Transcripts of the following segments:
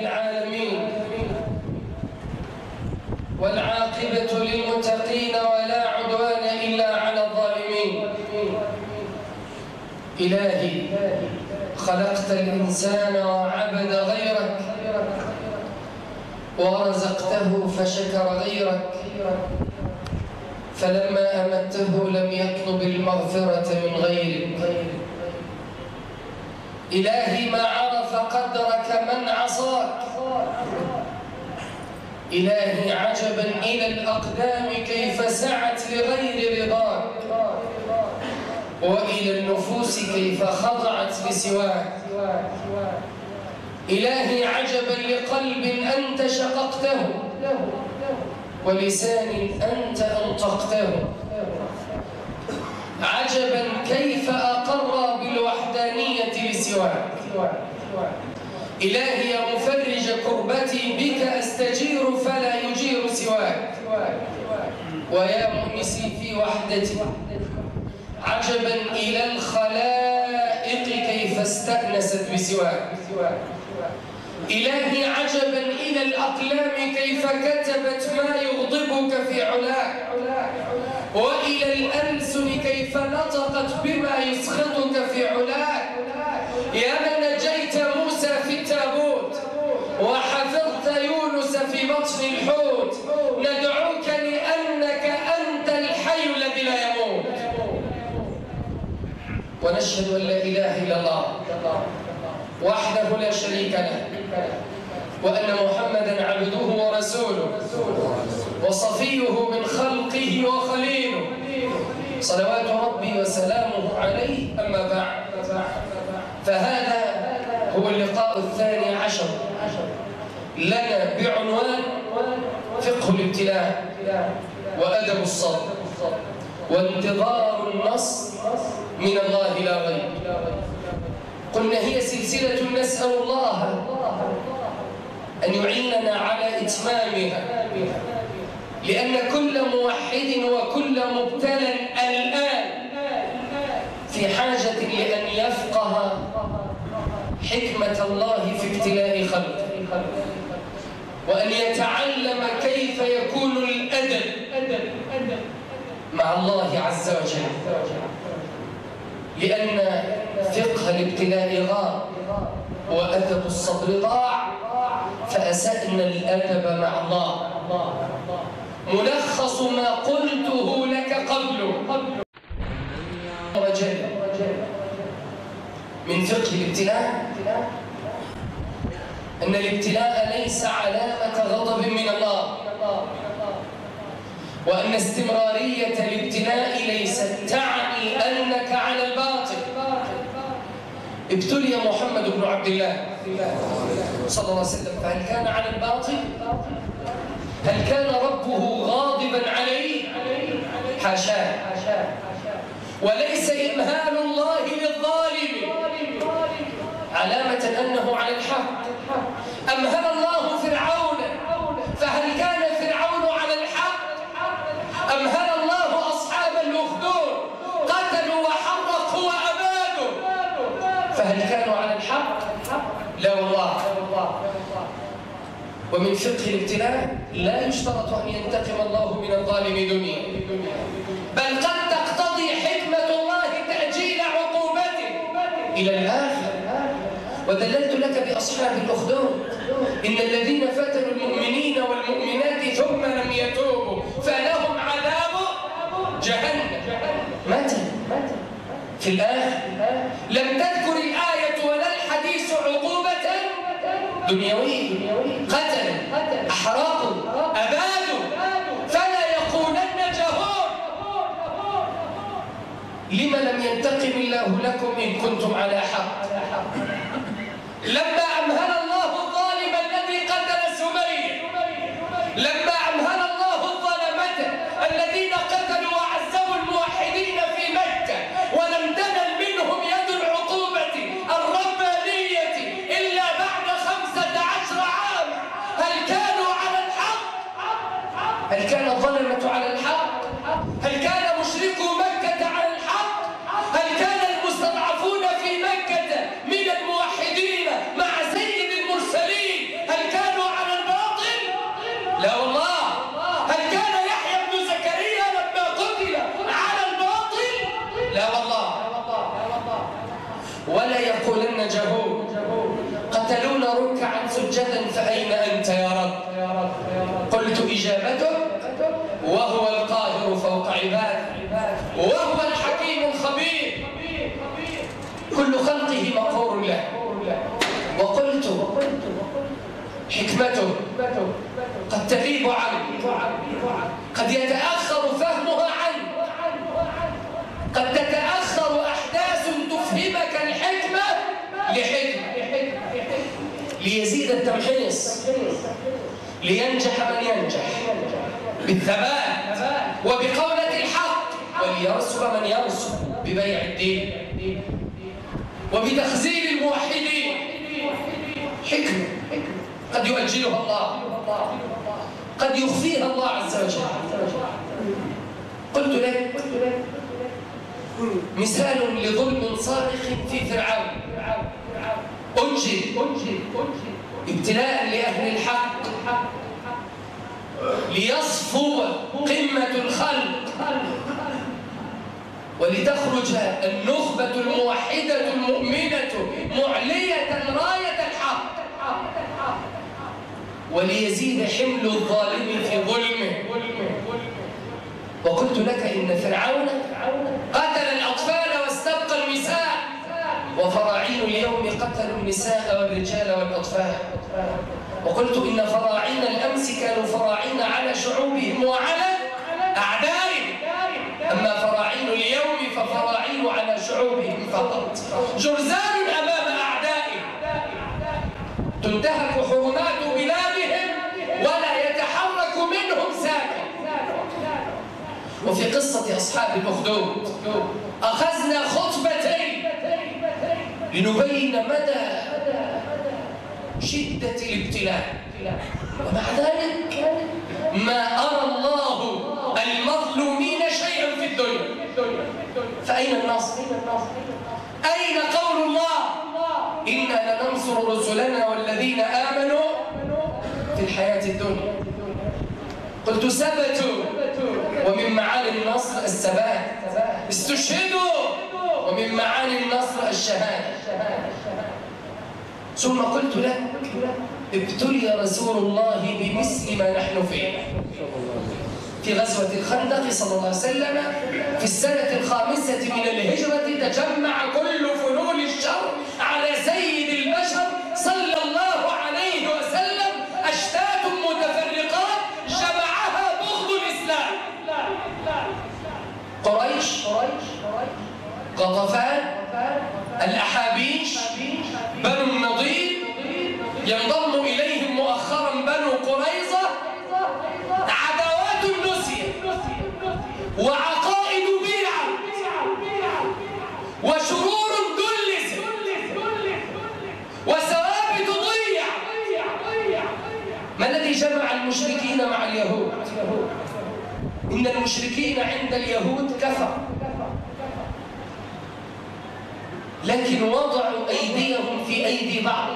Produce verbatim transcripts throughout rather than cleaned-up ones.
العالمين، والعاقبة للمتقين ولا عدوان إلا على الظالمين. إلهي، خلقت الإنسان وعبد غيرك، ورزقته فشكر غيرك، فلما أمته لم يطلب المغفرة من غيرك. إلهي، ما عرف قدرك من عصاك. إلهي، عجبا إلى الأقدام كيف سعت لغير رضاك، وإلى النفوس كيف خضعت لسواك. إلهي، عجبا لقلب أنت شققته، ولسان أنت أنطقته. عجبا كيف أقر بالوحدانية لسواك. إلهي، يا مفرج كربتي، بك أستجير فلا يجير سواك، ويا مؤنسي في وحدتي. عجبا إلى الخلائق كيف استأنست بسواك. إلهي، عجبا إلى الأقلام كيف كتبت ما يغضبك في علاك، وإلى الألسن كيف نطقت بما يسخطك في علاك. يا من نجيت موسى في التابوت، وحفظت يونس في بطن الحوت، ندعوك لأنك أنت الحي الذي لا يموت. ونشهد أن لا إله إلا الله وحده لا شريك له، وأن محمدًا عبده ورسوله، وصفيه من خلقه وخليله، صلوات ربي وسلامه عليه. أما بعد، فهذا هو اللقاء الثاني عشر لنا بعنوان فقه الابتلاء وأدب الصبر وانتظار النصر من الله لا غير. قلنا هي سلسلة نسأل الله أن يعيننا على إتمامها، لأن كل موحد وكل مبتلى الآن في حاجة لأن يفقه حكمة الله في ابتلاء خلقه، وأن يتعلم كيف يكون الأدب مع الله عز وجل، لأن فقه الابتلاء غار وأدب الصبر ضاع، فأسأنا الأدب مع الله. ملخص ما قلته لك قبل وجل من فقه الابتلاء أن الابتلاء ليس علامة غضب من الله، وأن استمرارية الابتلاء ليست تعني أنك على الباطل. ابتلي محمد بن عبد الله صلى الله عليه وسلم، فهل كان على الباطل؟ هل كان ربه غاضبا عليه؟ حاشاه. وليس إمهال الله للظالم علامة أنه على الحق. أمهل الله فرعون، فهل كان فرعون على الحق؟ أمهل الله أصحاب الأخدود، قتلوا وحرقوا وأبادوا، فهل كانوا على الحق؟ لا والله. ومن فقه الابتلاء لا يشترط أن ينتقم الله من الظالم دنيا، بل قد تقتضي حكمة الله تأجيل عقوبته إلى الآخر. ودللت لك بأصحاب الأخدود، إن الذين فتنوا المؤمنين والمؤمنات ثم لم يتوبوا فلهم عذاب جهنم. متى؟ في الآخر. لم تذكر الآية ولا الحديث عقوبة دنيوية، قتل، أحرقوا، أبادوا، فلا يقولن جهور. لما لم ينتقم الله لكم إن كنتم على حق؟ لما أمهل الله الظالم الذي قتل سمية، لما أمهل الله الظلمة الذين قتلوا وعزوا الموحدين في مكة، ولم تنل منهم يد العقوبة الربانية إلا بعد خمسة عشر عاما، هل كانوا على الحق؟ هل كان الظلمة على الحق؟ هل كان مشركو مكة على الحق؟ هل كان المستضعفون في مكة من الموحدين مع سيد ولا يقولن جهول. قتلونا ركعا سجدا فأين أنت يا رب؟ قلت إجابته وهو القاهر فوق عباده، وهو الحكيم الخبير، كل خلقه مغفور له. وقلت حكمته قد تغيب عنه، قد يتأخر فهمها عنه، قد تتأخر أحداث تفهمك الحكمة لحكمة، ليزيد التمحيص، لينجح من ينجح بالثبات وبقولة الحق، وليرسب من يرسب ببيع الدين وبتخزين الموحدين. حكمة قد يؤجلها الله، قد يخفيها الله عز وجل. قلت لك مثال لظلم صارخ في فرعون، أنجي ابتلاء لأهل الحق ليصفو قمة الخلق ولتخرج النخبة الموحدة المؤمنة معلية راية الحق، وليزيد حمل الظالم في ظلمه. وقلت لك إن فرعون قتل الأطفال واستبقى النساء، وفراعين اليوم قتلوا النساء والرجال والأطفال. وقلت إن فراعين الأمس كانوا فراعين على شعوبهم وعلى أعدائهم، أما فراعين اليوم ففراعين على شعوبهم فقط، جرذان أمام أعدائهم، تنتهك حرمات بلادهم ولا يتحرك منهم ساكن. وفي قصة أصحاب الأخدود أخذنا خطبتين لنبين مدى شدة الابتلاء، ومع ذلك ما أرى الله المظلومين شيئا في الدنيا. فأين النصر؟ أين قول الله إنا لننصر رسلنا والذين آمنوا في الحياة الدنيا؟ قلت ثبتوا، ومن معاني النصر الثبات. استشهدوا، ومن معاني النصر الشهادة. ثم قلت له ابتلي رسول الله بمثل ما نحن فيه في غزوة الخندق صلى الله عليه وسلم في السنة الخامسة من الهجرة. تجمع كل فنون الشر على سيد البشر صلى الله عليه وسلم، أشتات متفرقات جمعها بغض الإسلام. قريش، غطفان، الأحابيش، بنو النضير، ينضم إليهم مؤخرا بنو قريظة، عداوات نسية وعقائد بيعة وشرور دلسة وثوابت ضيع. ما الذي جمع المشركين مع اليهود؟ إن المشركين عند اليهود كفر، لكن وضعوا أيديهم في أيدي بعض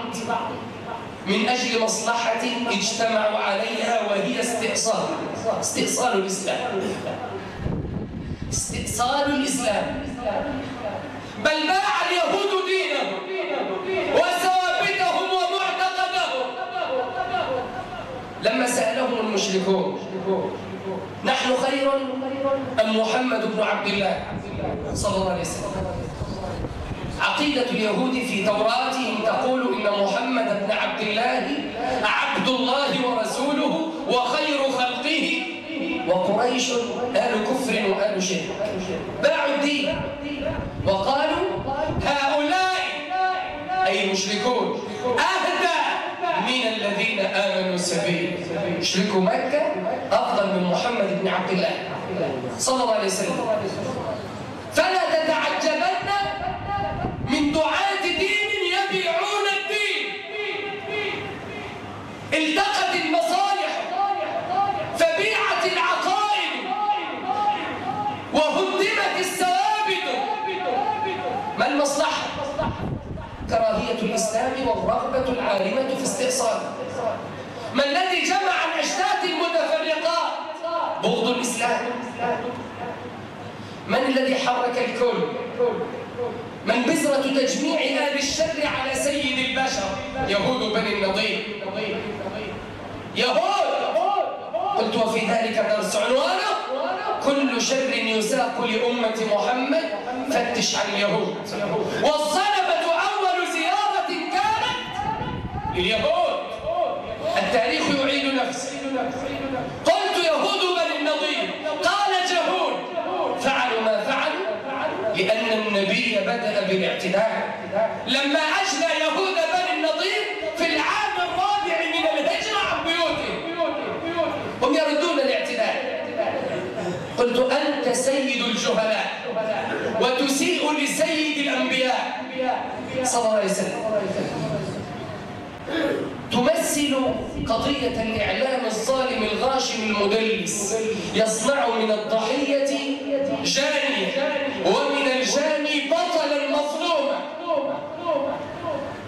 من أجل مصلحة اجتمعوا عليها، وهي استئصال استئصال الإسلام استئصال الإسلام بل باع اليهود دينهم وثوابتهم ومعتقدهم. لما سألهم المشركون نحن خير أم محمد بن عبد الله صلى الله عليه وسلم، عقيدة اليهود في توراتهم تقول إن محمد بن عبد الله عبد الله ورسوله وخير خلقه، وقريش آل كفر وآل شرك، باعوا الدين وقالوا هؤلاء أي مشركون أهدى من الذين آمنوا سبيلا. مشركو مكة أفضل من محمد بن عبد الله صلى الله عليه وسلم. فلا تتعجبن من دعاة دين يبيعون الدين. التقت المصالح فبيعت العقائد وهدمت الثوابت. ما المصلحة؟ كراهية الإسلام والرغبة العارمة في استئصاله. ما الذي جمع الأشتات المتفرقات؟ بغض الإسلام. من الذي حرك الكل؟ من بذرة تجميع آل الشر على سيد البشر يهود بني النضير. يهود قلت وفي ذلك درس عنوانه كل شر يساق لأمة محمد فتش عن اليهود. والصلبة أول زيارة كانت اليهود، التاريخ يعيد نفسه. قلت يهود بني النضير، قال جهود فعلوا ما فعلوا لأن النبي بدأ بالاعتداء. لما أجلى يهود بني النضير في العام الرابع من الهجرة عن بيوتهم هم يردون الاعتداء. قلت أنت سيد الجهلاء وتسيء لسيد الأنبياء صلى الله عليه وسلم، تمثل قضية الإعلام الظالم الغاشم المدلس يصنع من الضحية جاني ومن الجاني بطلا مظلوما.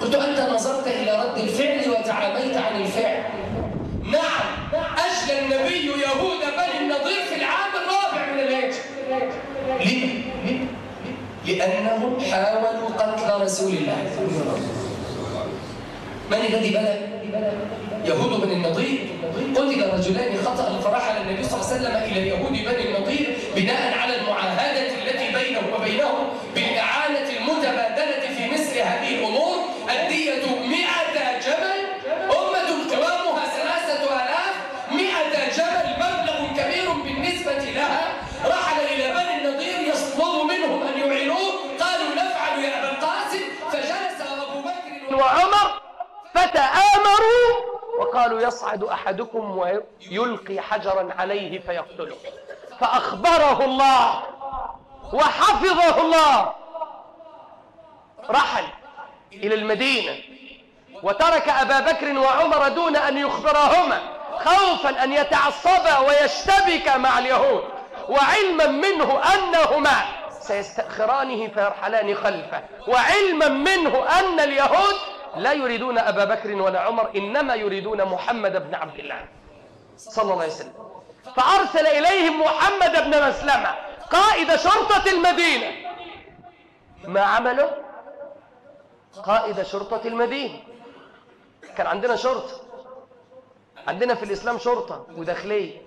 قلت أنت نظرت إلى رد الفعل وتعاميت عن الفعل. نعم أجلى النبي يهود بني النضير في العام الرابع من الهجرة. ليه؟ لأنهم حاولوا قتل رسول الله. من الذي بدأ؟ يهود بني النضير. قتل رجلان خطأ فرحل النبي صلى الله عليه وسلم إلى اليهود بني النضير بناء على المعاهدة التي بينه وبينهم بالإعانة المتبادلة في مثل هذه الأمور. الدية مئة جمل، أمة قوامها ثلاثة آلاف، مئة جمل مبلغ كبير بالنسبة لها. رحل إلى بني النضير يطلب منهم أن يعينوه، قالوا نفعل يا أبا القاسم. فجلس أبو بكر وعمر فتآمروا وقالوا يصعد أحدكم ويلقي حجرا عليه فيقتله. فأخبره الله وحفظه الله، رحل إلى المدينة وترك أبا بكر وعمر دون أن يخبرهما خوفا أن يتعصبا ويشتبكا مع اليهود، وعلما منه أنهما سيستأخرانه فيرحلان خلفه، وعلما منه أن اليهود لا يريدون أبا بكر ولا عمر، إنما يريدون محمد بن عبد الله صلى الله عليه وسلم. فأرسل إليهم محمد بن مسلمة قائد شرطة المدينة. ما عمله قائد شرطة المدينة؟ كان عندنا شرطة، عندنا في الإسلام شرطة وداخلية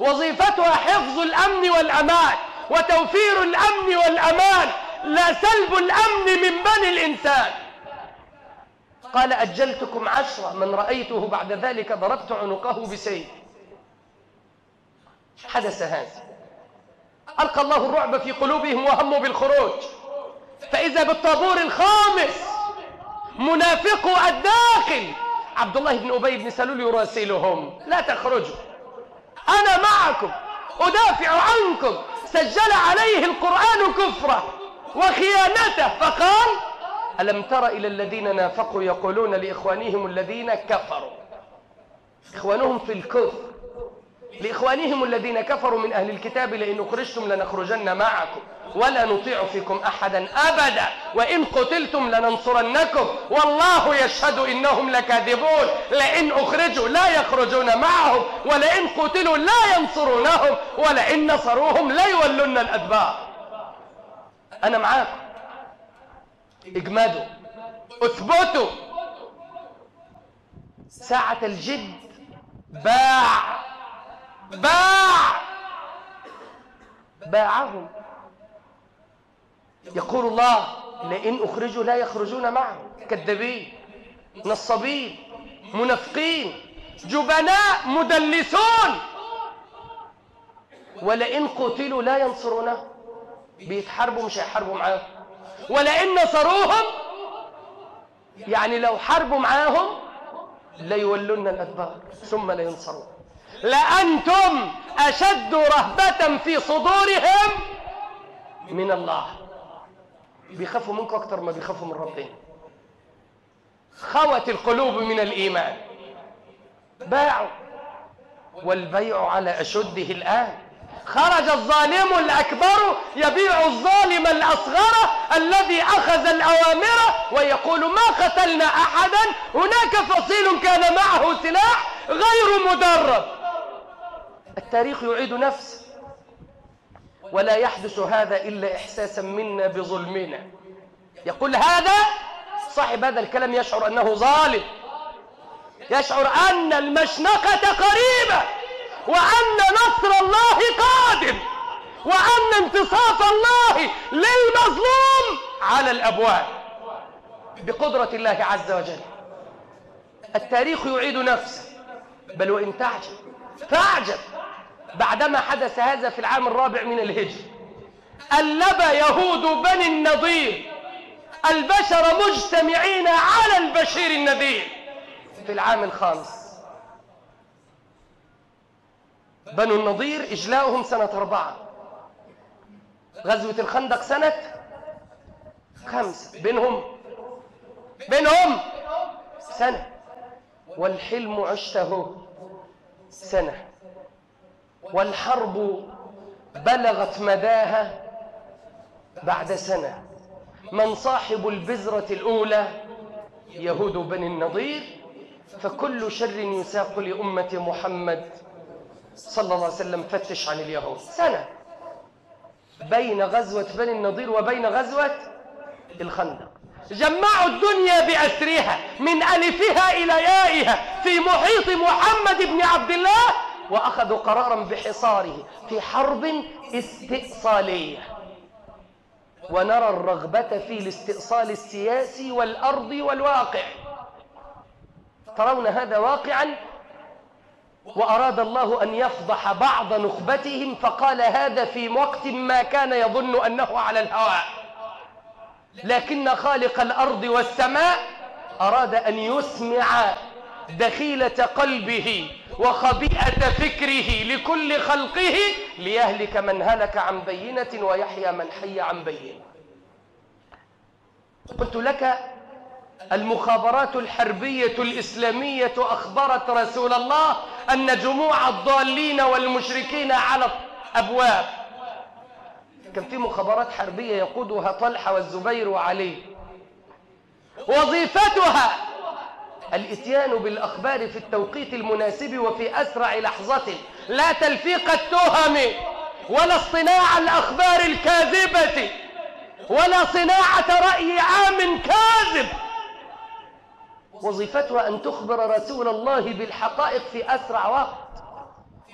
وظيفتها حفظ الأمن والأمان وتوفير الأمن والأمان، لا سلب الأمن من بني الإنسان. قال أجلتكم عشرة، من رأيته بعد ذلك ضربت عنقه بسيف. حدث هذا، ألقى الله الرعب في قلوبهم وهموا بالخروج، فإذا بالطابور الخامس منافقوا الداخل عبد الله بن أبي بن سلول يراسلهم: لا تخرجوا، أنا معكم أدافع عنكم. سجل عليه القرآن كفره وخيانته فقال: ألم تر إلى الذين نافقوا يقولون لإخوانهم الذين كفروا، إخوانهم في الكفر، لإخوانهم الذين كفروا من أهل الكتاب: لئن أخرجتم لنخرجن معكم ولا نطيع فيكم أحدا أبدا وإن قتلتم لننصرنكم والله يشهد إنهم لكاذبون. لئن أخرجوا لا يخرجون معهم ولئن قتلوا لا ينصرونهم ولئن نصروهم لا يولون الأدبار. أنا معاكم، اجمدوا، اثبتوا. ساعة الجد باع باع باعهم. يقول الله: لئن أخرجوا لا يخرجون معهم، كذابين، نصابين، منافقين، جبناء، مدلسون، ولئن قتلوا لا ينصرونهم. بيتحاربوا مش هيحاربوا معاهم، ولئن نصروهم يعني لو حاربوا معاهم ليولون الأدبار ثم لا ينصرون. لأنتم أشد رهبة في صدورهم من الله. بيخافوا منكم أكتر ما بيخافوا من ربنا. خوت القلوب من الإيمان، باعوا، والبيع على أشده الآن. خرج الظالم الأكبر يبيع الظالم الأصغر الذي أخذ الأوامر ويقول: ما قتلنا أحدا، هناك فصيل كان معه سلاح غير مدرب. التاريخ يعيد نفسه، ولا يحدث هذا إلا إحساسا منا بظلمنا. يقول هذا صاحب هذا الكلام يشعر أنه ظالم، يشعر أن المشنقة قريبة، وأن نصر الله قادم، وأن انتصاف الله للمظلوم على الأبواب بقدرة الله عز وجل. التاريخ يعيد نفسه، بل وإن تعجب فأعجب بعدما حدث هذا في العام الرابع من الهجرة. ألب يهود بني النضير البشر مجتمعين على البشير النذير. في العام الخامس بنو النضير إجلاؤهم سنة أربعة، غزوة الخندق سنة خمسة، بينهم بينهم سنة، والحلم عشته سنة، والحرب بلغت مداها بعد سنة. من صاحب البذرة الأولى؟ يهود بني النضير. فكل شر يساق لأمة محمد صلى الله عليه وسلم. فتش عن اليهود. سنة بين غزوة بني النضير وبين غزوة الخندق. جمعوا الدنيا بأسرها من ألفها إلى يائها في محيط محمد بن عبد الله، وأخذوا قرارا بحصاره في حرب استئصالية. ونرى الرغبة في الاستئصال السياسي والأرضي والواقع. ترون هذا واقعا. وأراد الله أن يفضح بعض نخبتهم، فقال هذا في وقت ما كان يظن أنه على الهواء، لكن خالق الأرض والسماء أراد أن يسمع دخيلة قلبه وخبيئة فكره لكل خلقه، ليهلك من هلك عن بينة ويحيى من حي عن بينة. قلت لك المخابرات الحربية الإسلامية أخبرت رسول الله أن جموع الضالين والمشركين على الأبواب. كان في مخابرات حربية يقودها طلحة والزبير وعلي، وظيفتها الإتيان بالأخبار في التوقيت المناسب وفي أسرع لحظة، لا تلفيق التهم ولا اصطناع الأخبار الكاذبة ولا صناعة رأي عام كاذب. وظيفتها أن تخبر رسول الله بالحقائق في أسرع وقت.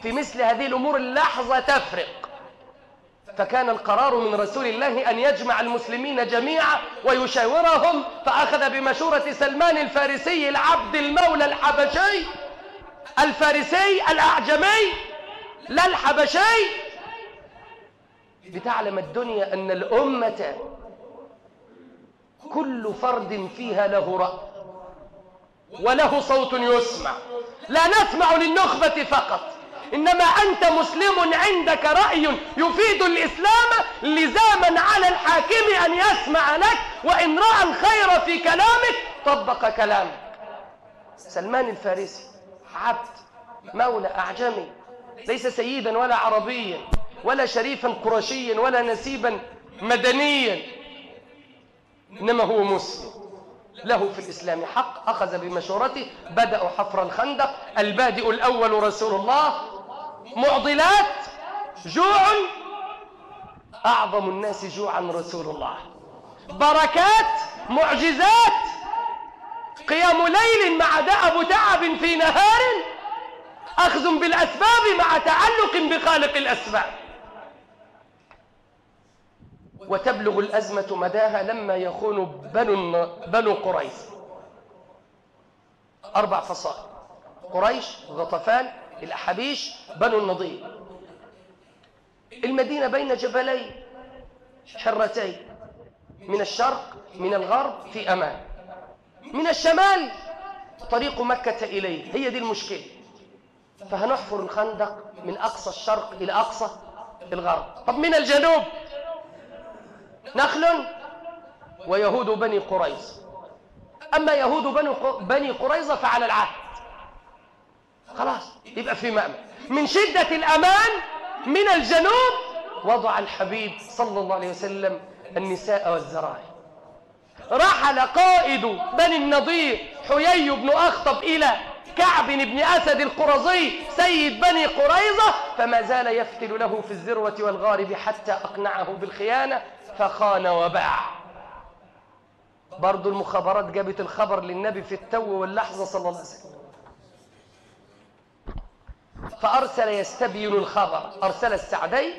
في مثل هذه الأمور اللحظة تفرق. فكان القرار من رسول الله أن يجمع المسلمين جميعا ويشاورهم، فأخذ بمشورة سلمان الفارسي العبد المولى الحبشي، الفارسي الأعجمي لا الحبشي، لتعلم الدنيا أن الأمة كل فرد فيها له رأي وله صوت يسمع. لا نسمع للنخبة فقط، إنما أنت مسلم عندك رأي يفيد الإسلام، لزاما على الحاكم أن يسمع لك، وإن رأى الخير في كلامك طبق كلامك. سلمان الفارسي عبد مولى أعجمي، ليس سيدا ولا عربيا ولا شريفا قرشيا ولا نسيبا مدنيا، إنما هو مسلم له في الإسلام حق. أخذ بمشورته، بدأوا حفر الخندق. البادئ الأول رسول الله. معضلات، جوع، أعظم الناس جوعا رسول الله، بركات، معجزات، قيام ليل مع دأب تعب في نهار، أخذ بالأسباب مع تعلق بخالق الأسباب. وتبلغ الأزمة مداها لما يخون بنو بنو قريش. أربع فصائل: قريش، غطفان، الأحابيش، بنو النضير. المدينة بين جبلين حرتين، من الشرق من الغرب في أمان، من الشمال طريق مكة إليه. هي دي المشكلة. فهنحفر الخندق من أقصى الشرق إلى أقصى الغرب. طب من الجنوب نخل ويهود بني قريظة. أما يهود بني قريظة فعلى العهد، خلاص يبقى في مأمن. من شدة الأمان من الجنوب وضع الحبيب صلى الله عليه وسلم النساء والزراعي. رحل قائد بني النضير حيي بن أخطب إلى كعب بن أسد القرظي سيد بني قريظة، فما زال يفتل له في الذروة والغارب حتى أقنعه بالخيانة، فخان وباع. برضو المخابرات جابت الخبر للنبي في التو واللحظة صلى الله عليه وسلم، فأرسل يستبين الخبر، أرسل السعدين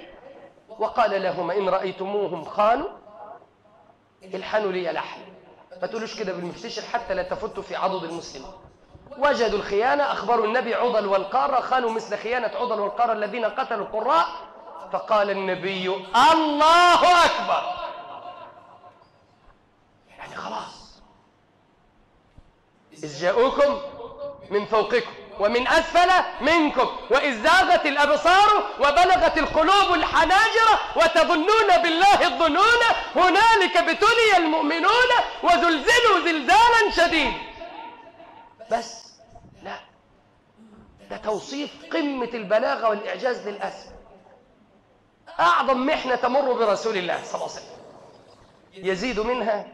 وقال لهما إن رأيتموهم خانوا الحنوا لي لحن، ما تقولوش كده بالمفتشر حتى لا تفتوا في عضد المسلمين. وجدوا الخيانة أخبروا النبي عضل والقارة، خانوا مثل خيانة عضل والقارة الذين قتلوا القراء، فقال النبي الله أكبر، يعني خلاص إذ جاءوكم من فوقكم ومن أسفل منكم وإذ زاغت الأبصار وبلغت القلوب الحناجر وتظنون بالله الظنون، هنالك ابتلي المؤمنون وزلزلوا زلزالا شديدا. بس لا، ده توصيف قمة البلاغة والإعجاز للأسف. أعظم محنة تمر برسول الله صلى الله عليه وسلم يزيد منها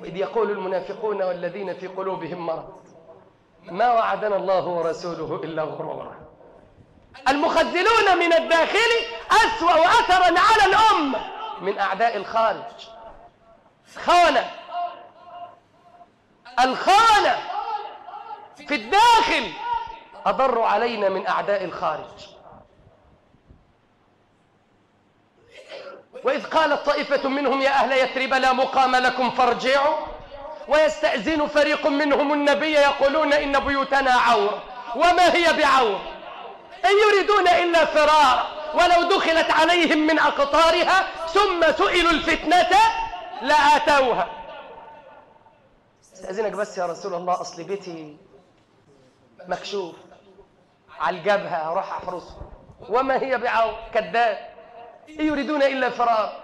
وإذ يقول المنافقون والذين في قلوبهم مرض ما وعدنا الله ورسوله إلا غرورا، المخذلون من الداخل أسوأ أثرا على الأمة من أعداء الخارج. خانة، الخانة في الداخل أضر علينا من أعداء الخارج. وإذ قالت طائفة منهم يا أهل يثرب لا مقام لكم فارجعوا، ويستأذن فريق منهم النبي يقولون إن بيوتنا عورة وما هي بعورة إن يريدون إلا فرارا ولو دخلت عليهم من أقطارها ثم سئلوا الفتنة لآتوها. استأذنك بس يا رسول الله أصل بيتي مكشوف على الجبهة هروح أحرسه. وما هي بعورة، كذاب، إن يريدون إلا فرار،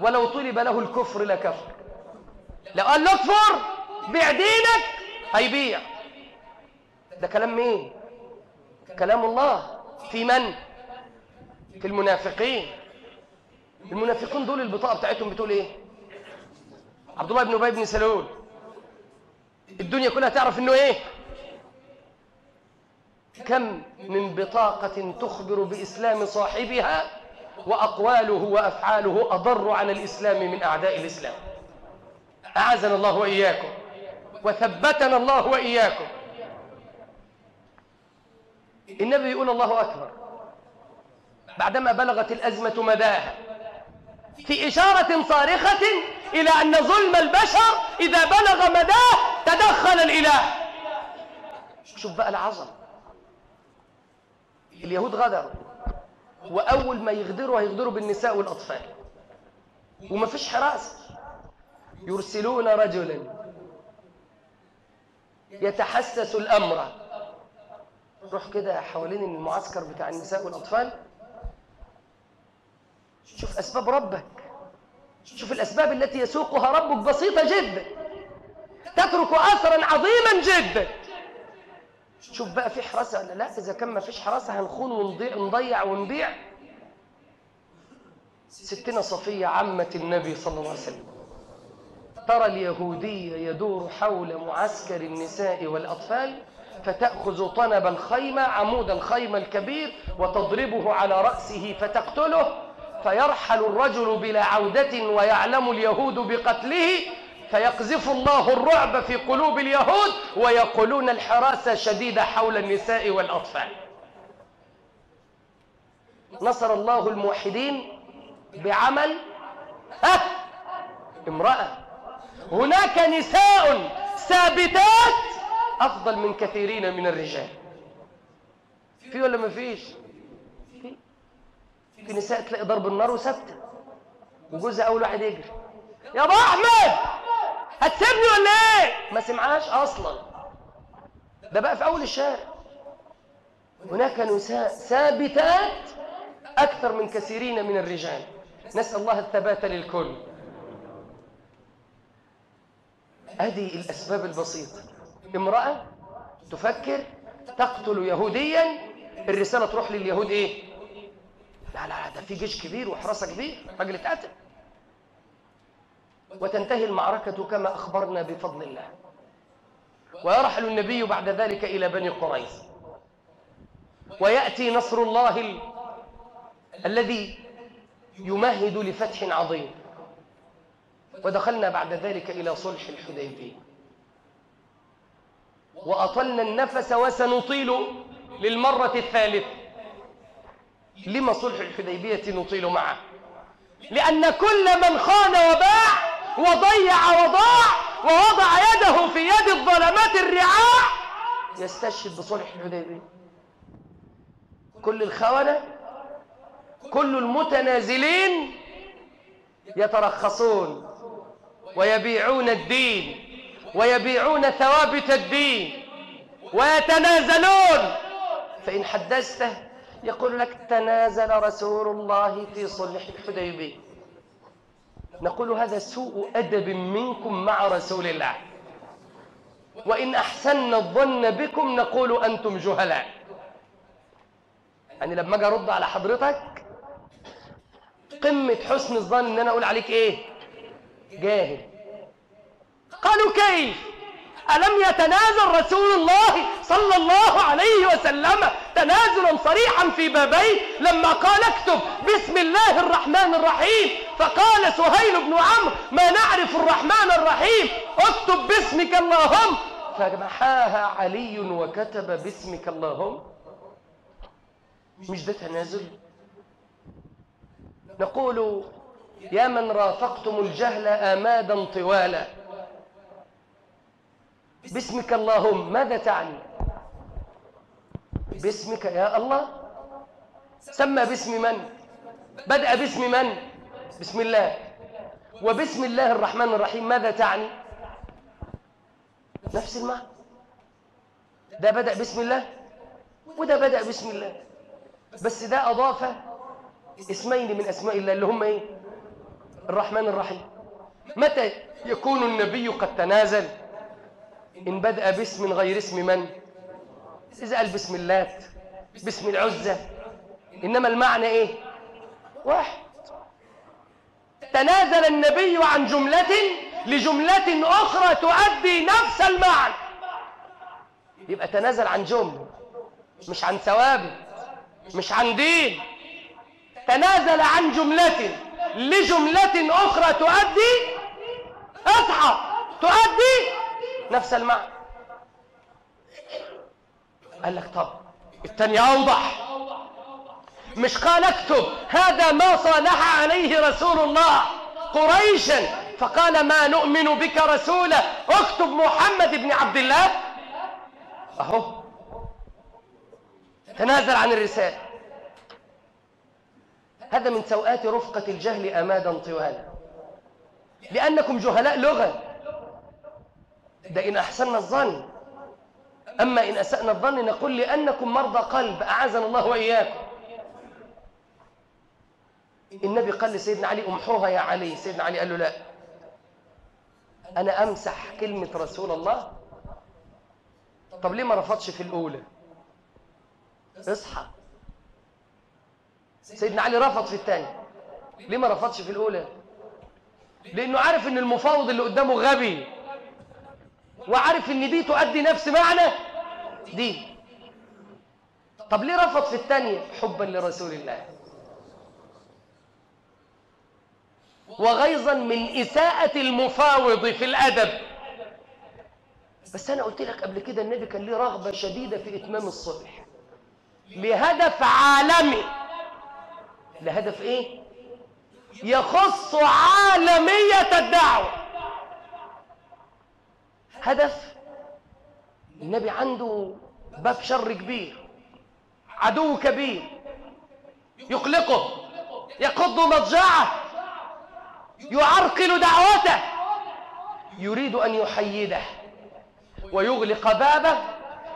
ولو طلب له الكفر لكفر، لو قال له اكفر بيع دينك هيبيع. ده كلام مين؟ كلام الله. في من؟ في المنافقين. المنافقين دول البطاقة بتاعتهم بتقول إيه؟ عبد الله بن أبي بن سلول الدنيا كلها تعرف إنه إيه؟ كم من بطاقة تخبر بإسلام صاحبها وأقواله وأفعاله أضر على الإسلام من أعداء الإسلام. أعزنا الله وإياكم وثبتنا الله وإياكم. النبي يقول الله أكبر بعدما بلغت الأزمة مداها، في إشارة صارخة إلى أن ظلم البشر إذا بلغ مداه تدخل الإله. شوف بقى العظمة، اليهود غدروا، وأول ما يغدروا هيغدروا بالنساء والأطفال ومفيش حراسة. يرسلون رجلا يتحسس الأمر، روح كده حوالين المعسكر بتاع النساء والأطفال، شوف أسباب ربك، شوف الأسباب التي يسوقها ربك بسيطة جدا تترك أثرا عظيما جدا. شوف بقى في حراسة ولا لا، إذا كان ما فيش حراسة هنخون ونضيع ونبيع. ستنا صفية عمة النبي صلى الله عليه وسلم ترى اليهودية يدور حول معسكر النساء والأطفال فتأخذ طنب الخيمة، عمود الخيمة الكبير، وتضربه على رأسه فتقتله، فيرحل الرجل بلا عودة ويعلم اليهود بقتله، فيقذف الله الرعب في قلوب اليهود ويقولون الحراسة شديدة حول النساء والأطفال. نصر الله الموحدين بعمل أه امرأة. هناك نساء ثابتات أفضل من كثيرين من الرجال. في ولا ما فيش؟ في في نساء تلاقي ضرب النار وثابتة وجوزها أول واحد يجري يا أبو أحمد هتسيبني ولا ايه؟ ما سمعهاش اصلا. ده بقى في اول الشارع. هناك نساء ثابتات اكثر من كثيرين من الرجال. نسال الله الثبات للكل. هذه الاسباب البسيطه، امراه تفكر تقتل يهوديا، الرساله تروح لليهود ايه؟ لا لا ده في جيش كبير وحراسه كبير، راجل اتقتل. وتنتهي المعركة كما أخبرنا بفضل الله، ويرحل النبي بعد ذلك إلى بني قريظة، ويأتي نصر الله ال... الذي يمهد لفتح عظيم. ودخلنا بعد ذلك إلى صلح الحديبية وأطلنا النفس وسنطيله للمرة الثالثة. لما صلح الحديبية نطيل معه؟ لأن كل من خان وباع وضيع وضاع ووضع يده في يد الظلمات الرعاع يستشهد بصلح الحديبية. كل الخونة، كل المتنازلين يترخصون ويبيعون الدين ويبيعون ثوابت الدين ويتنازلون. فإن حدثته يقول لك تنازل رسول الله في صلح الحديبية. نقول هذا سوء أدب منكم مع رسول الله، وإن أحسننا الظن بكم نقول أنتم جهلاء. يعني لما أجي أرد على حضرتك قمة حسن الظن إن أنا أقول عليك إيه؟ جاهل. قالوا كيف؟ ألم يتنازل رسول الله صلى الله عليه وسلم تنازلا صريحا في بابيه لما قال اكتب بسم الله الرحمن الرحيم، فقال سهيل بن عمرو ما نعرف الرحمن الرحيم اكتب باسمك اللهم، فمحاها علي وكتب باسمك اللهم. مش ده تنازل؟ نقول يا من رافقتم الجهل آمادا طوالا، باسمك اللهم ماذا تعني؟ باسمك يا الله. سمى باسم من؟ بدأ باسم من؟ بسم الله. وبسم الله الرحمن الرحيم ماذا تعني؟ نفس المعنى. ده بدأ باسم الله وده بدأ باسم الله، بس ده أضاف اسمين من أسماء الله اللي هم إيه؟ الرحمن الرحيم. متى يكون النبي قد تنازل؟ إن بدأ باسم غير اسم من؟ إذا قال باسم اللات، باسم العزة، إنما المعنى إيه؟ واحد. تنازل النبي عن جملة لجملة أخرى تؤدي نفس المعنى. يبقى تنازل عن جملة، مش عن ثوابت، مش عن دين. تنازل عن جملة لجملة أخرى تؤدي اصحى تؤدي نفس المعنى. قال لك طب التاني أوضح، مش قال اكتب هذا ما صالح عليه رسول الله قريشا فقال ما نؤمن بك رسولا اكتب محمد بن عبد الله. أهو تنازل عن الرسالة. هذا من سوءات رفقة الجهل أمادا طوالا، لأنكم جهلاء لغة. ده إن أحسننا الظن، أما إن أسأنا الظن نقول لأنكم مرضى قلب، أعاذنا الله وإياكم. النبي قال لسيدنا علي أمحوها يا علي، سيدنا علي قال له لا، أنا أمسح كلمة رسول الله. طب ليه ما رفضش في الأولى؟ اصحى. سيدنا علي رفض في الثاني، ليه ما رفضش في الأولى؟ لأنه عارف إن المفاوض اللي قدامه غبي، وعارف إن دي تؤدي نفس معنى دي. طب ليه رفض في الثانية؟ حبا لرسول الله وغيظا من إساءة المفاوض في الأدب. بس أنا قلت لك قبل كده النبي كان ليه رغبة شديدة في إتمام الصلح لهدف عالمي. لهدف إيه؟ يخص عالمية الدعوة. هدف النبي عنده باب شر كبير، عدو كبير يقلقه، يقض مضجعه، يعرقل دعوته، يريد أن يحيده ويغلق بابه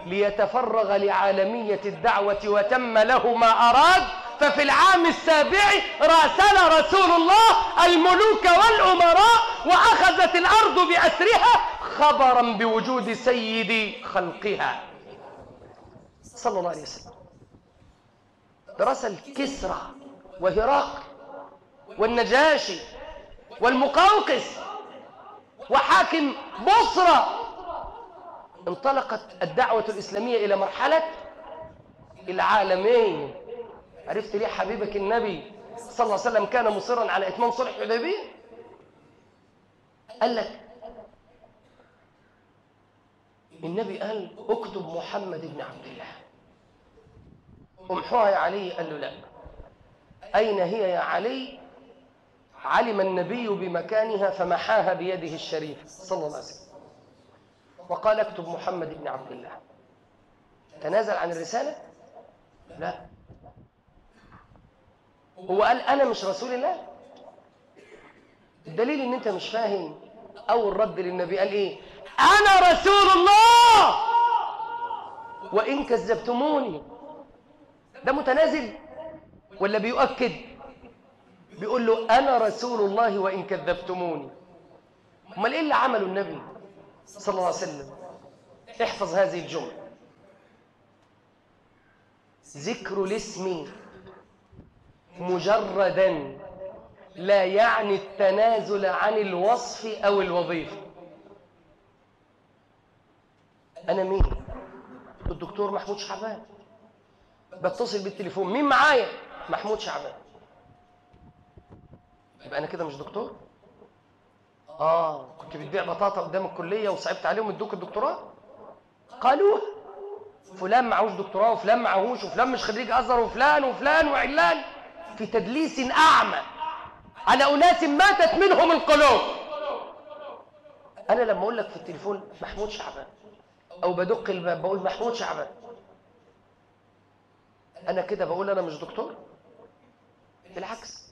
ليتفرغ لعالمية الدعوة. وتم له ما أراد، ففي العام السابع راسل رسول الله الملوك والأمراء وأخذت الأرض بأسرها خبرا بوجود سيد خلقها صلى الله عليه وسلم. راسل كسرى وهرقل والنجاشي والمقوقس وحاكم بصرى. انطلقت الدعوة الإسلامية إلى مرحلة العالمين. عرفت ليه حبيبك النبي صلى الله عليه وسلم كان مصرا على إتمام صلح الحديبية؟ قال لك النبي قال اكتب محمد بن عبد الله. امحوها يا علي، قال له لا. أين هي يا علي؟ علم النبي بمكانها فمحاها بيده الشريف صلى الله عليه وسلم وقال اكتب محمد بن عبد الله. تنازل عن الرسالة؟ لا. هو قال أنا مش رسول الله؟ الدليل إن أنت مش فاهم أول رد للنبي قال إيه؟ أنا رسول الله وإن كذبتموني. ده متنازل ولا بيؤكد؟ بيقول له أنا رسول الله وإن كذبتموني. أمال إيه اللي عمله النبي صلى الله عليه وسلم؟ احفظ هذه الجملة: ذكر الاسم مجردا لا يعني التنازل عن الوصف أو الوظيفة. أنا مين؟ الدكتور محمود شعبان. بتصل بالتليفون، مين معايا؟ محمود شعبان. يبقى أنا كده مش دكتور؟ آه، كنت بتبيع بطاطا قدام الكلية وصعبت عليهم ادوك الدكتوراه؟ قالوها. فلان معهوش دكتوراه وفلان معهوش وفلان مش خريج أزهر وفلان وفلان وعلان، في تدليس أعمى على أناس ماتت منهم القلوب. أنا لما أقول لك في التليفون محمود شعبان أو بدق الباب بقول محمود شعبان، أنا كده بقول أنا مش دكتور؟ بالعكس،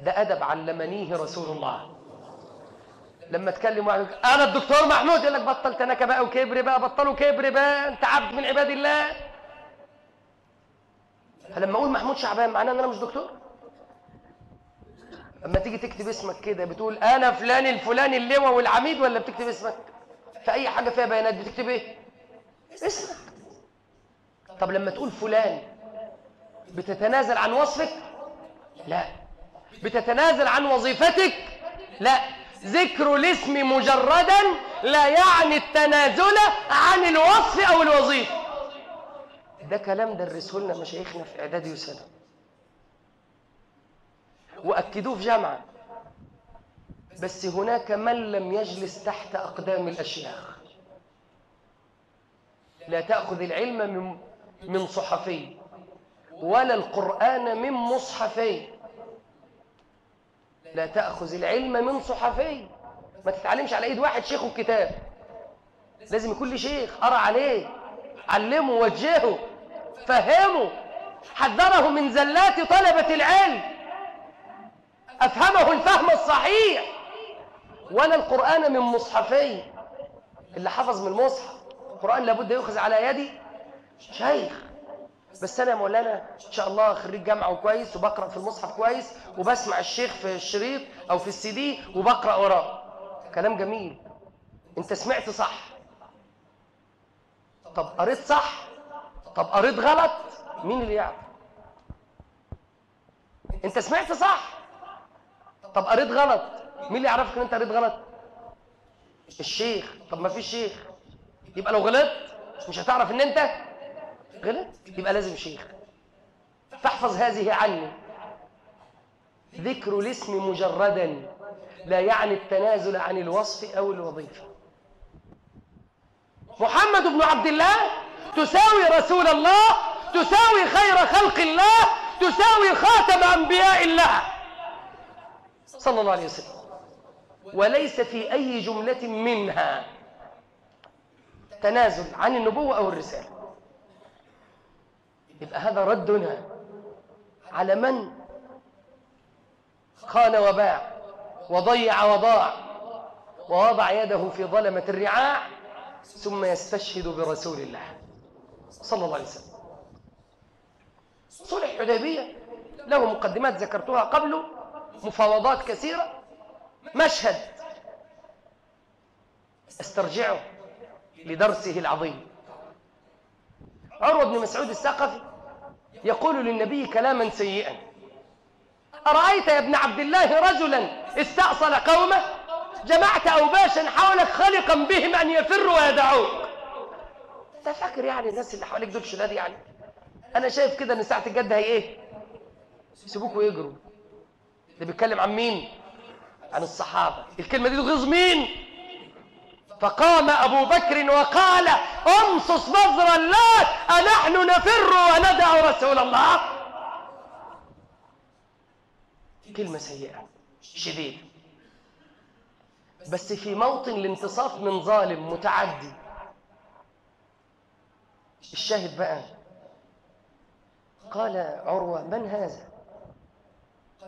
ده أدب علمنيه رسول الله. لما تكلم واحد أنا الدكتور محمود، يقول لك بطلت أناكة بقى وكبر بقى، بطلوا كبر بقى، أنت عبد من عباد الله. فلما أقول محمود شعبان معناه أن أنا مش دكتور؟ لما تيجي تكتب اسمك كده بتقول أنا فلان الفلاني اللواء والعميد، ولا بتكتب اسمك؟ في أي حاجة فيها بيانات بتكتب إيه؟ اسمك. طب لما تقول فلان بتتنازل عن وصفك؟ لا. بتتنازل عن وظيفتك؟ لا. ذكر الاسم مجردا لا يعني التنازل عن الوصف أو الوظيفة. ده كلام درسه لنا مشايخنا في إعدادي وسنة وأكدوه في جامعة، بس هناك من لم يجلس تحت أقدام الأشياخ. لا تأخذ العلم من من صحفي ولا القرآن من مصحفي. لا تأخذ العلم من صحفي، ما تتعلمش على ايد واحد شيخه الكتاب، لازم يكون لي شيخ قرأ عليه، علمه، وجهه، فهمه، حذره من زلات طلبة العلم، أفهمه الفهم الصحيح. ولا القرآن من مصحفي، اللي حفظ من المصحف القرآن لابد يؤخذ على يدي شيخ. بس أنا يا مولانا إن شاء الله خريج جامعة وكويس وبقرأ في المصحف كويس وبسمع الشيخ في الشريط أو في السي دي وبقرأ وراه. كلام جميل، أنت سمعت صح. طب قريت صح؟ طب قريت غلط؟ مين اللي يعرف؟ أنت سمعت صح؟ طب قريت غلط؟ مين اللي يعرفك إن أنت قريت غلط؟ الشيخ. طب ما فيش شيخ، يبقى لو غلطت مش هتعرف إن أنت غلط، يبقى لازم شيخ. فاحفظ هذه عني: ذكر الاسم مجردا لا يعني التنازل عن الوصف أو الوظيفة. محمد بن عبد الله تساوي رسول الله، تساوي خير خلق الله، تساوي خاتم أنبياء الله صلى الله عليه وسلم. وليس في أي جملة منها تنازل عن النبوة أو الرسالة. يبقى هذا ردنا على من خان وباع وضيع وضاع ووضع يده في ظلمة الرعاع ثم يستشهد برسول الله صلى الله عليه وسلم. صلح الحديبية له مقدمات ذكرتها قبله، مفاوضات كثيرة، مشهد استرجعه لدرسه العظيم. عروة بن مسعود الثقفي يقول للنبي كلاما سيئا: أرأيت يا ابن عبد الله رجلا استأصل قومه، جمعت أوباشا حولك خلقا بهم أن يفروا ويدعوك. أنت فاكر يعني الناس اللي حواليك دول شداد؟ يعني أنا شايف كده إن ساعة الجد هي إيه؟ يسيبوك ويجروا. ده بيتكلم عن مين؟ عن الصحابة. الكلمة دي تغيظ مين؟ فقام أبو بكر وقال: أمصص نظر الله أنحن نفر وندع رسول الله. كلمة سيئة شديدة، بس في موطن الانتصاف من ظالم متعدي. الشاهد بقى، قال عروة: من هذا؟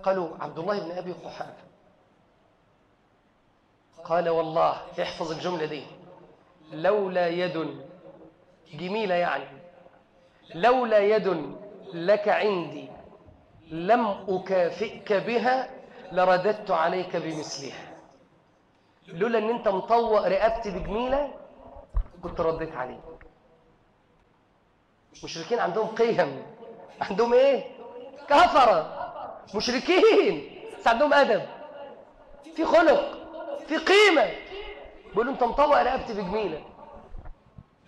قالوا: عبد الله بن أبي قحافة. قال: والله، احفظ الجملة دي، لولا يد جميلة، يعني لولا يد لك عندي لم أكافئك بها لرددت عليك بمثلها. لولا ان انت مطوق رقبتي بجميلة كنت رديت عليك. مشركين عندهم قيم، عندهم ايه؟ كفرة، مشركين، بس عندهم أدب، في خلق، في قيمة. بيقولوا انت مطوق رقبتي بجميلة،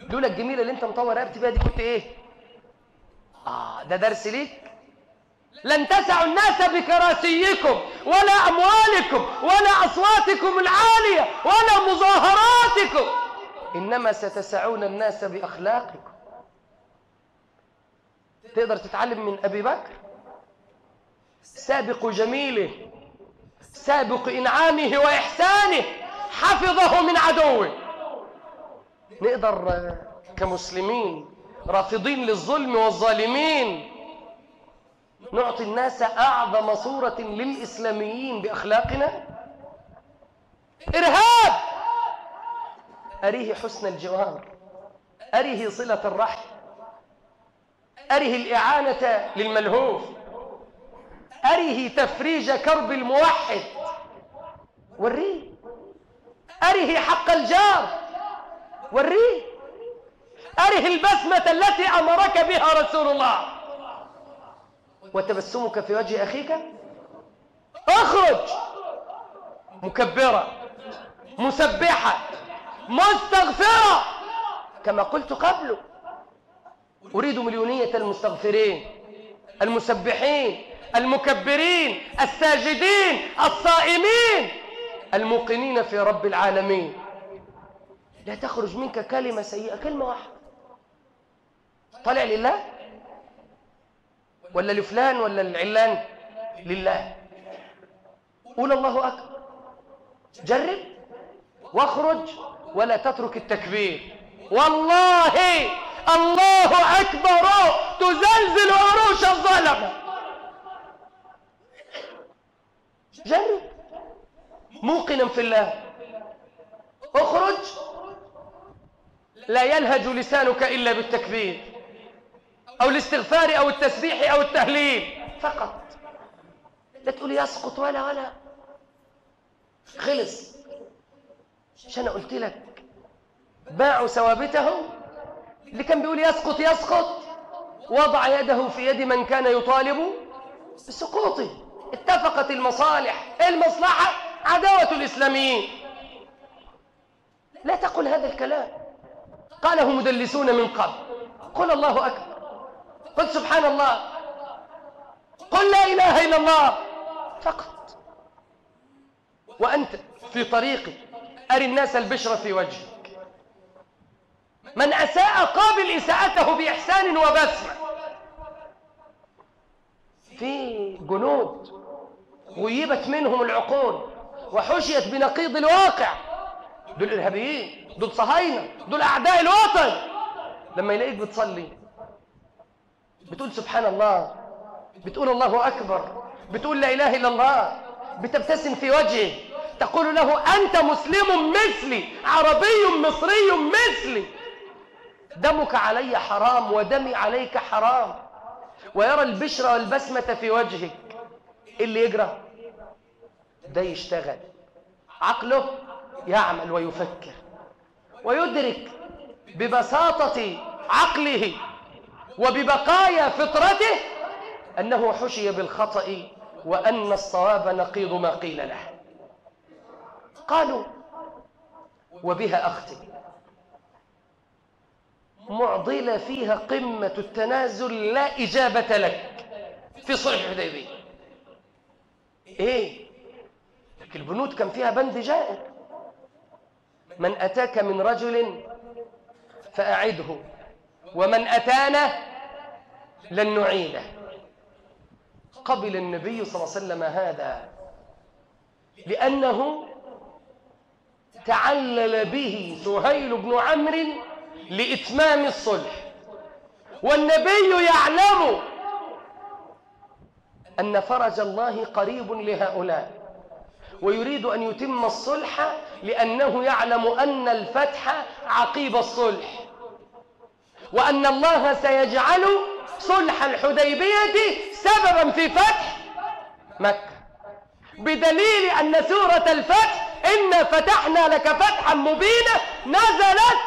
لولا الجميلة اللي انت مطوق رقبتي بيها دي كنت ايه؟ اه ده درس ليك. لن تسعوا الناس بكراسيكم ولا أموالكم ولا أصواتكم العالية ولا مظاهراتكم، إنما ستسعون الناس بأخلاقكم. تقدر تتعلم من أبي بكر: سابق جميله، سابق إنعامه وإحسانه، حفظه من عدوه. نقدر كمسلمين رافضين للظلم والظالمين نعطي الناس أعظم صورة للإسلاميين بأخلاقنا؟ إرهاب! أريه حسن الجوار، أريه صلة الرحم، أريه الإعانة للملهوف، أريه تفريج كرب الموحد، وريه. أريه حق الجار، وريه. أريه البسمة التي أمرك بها رسول الله: وتبسمك في وجه أخيك. أخرج مكبرة مسبحة مستغفرة كما قلت قبله. أريد مليونية المستغفرين المسبحين المكبرين الساجدين الصائمين الموقنين في رب العالمين. لا تخرج منك كلمة سيئة، كلمة واحدة، طالع لله ولا لفلان ولا العلان؟ لله. قول الله أكبر، جرب واخرج، ولا تترك التكبير. والله الله أكبر تزلزل عروش الظلمة. جرب موقنا في الله، اخرج لا يلهج لسانك إلا بالتكبير أو الاستغفار أو التسبيح أو التهليل فقط. لا تقول يسقط ولا ولا، خلص. مش أنا قلت لك باعوا ثوابتهم؟ اللي كان بيقول يسقط يسقط وضع يده في يد من كان يطالب بسقوطه. اتفقت المصالح، المصلحة عداوة الإسلاميين. لا تقل هذا الكلام، قاله مدلسون من قبل. قل الله أكبر، قل سبحان الله، قل لا إله إلا الله فقط. وأنت في طريقك أري الناس البشرة في وجهك. من أساء قابل إساءته بإحسان وبسمة. في جنود غيبت منهم العقول وحشيت بنقيض الواقع. دول إرهابيين، دول صهاينة، دول أعداء الوطن. لما يلاقيك بتصلي، بتقول سبحان الله، بتقول الله أكبر، بتقول لا إله إلا الله، بتبتسم في وجهه، تقول له أنت مسلم مثلي، عربي مصري مثلي، دمك علي حرام ودمي عليك حرام، ويرى البشرة والبسمة في وجهك. اللي يجرى ده يشتغل عقله، يعمل ويفكر ويدرك ببساطة عقله وببقايا فطرته أنه حشي بالخطأ وأن الصواب نقيض ما قيل له. قالوا: وبها أختي معضلة فيها قمة التنازل لا إجابة لك في صلح الحديبية. إيه؟ البنود كان فيها بند جائر. من أتاك من رجل فأعده ومن أتانا لن نعيده. قبل النبي صلى الله عليه وسلم هذا لأنه تعلل به سهيل بن عمرو لإتمام الصلح، والنبي يعلم أن فرج الله قريب لهؤلاء ويريد أن يتم الصلح لأنه يعلم أن الفتح عقيب الصلح، وأن الله سيجعل صلح الحديبية سببا في فتح مكة، بدليل أن سورة الفتح إنا فتحنا لك فتحا مبينا نزلت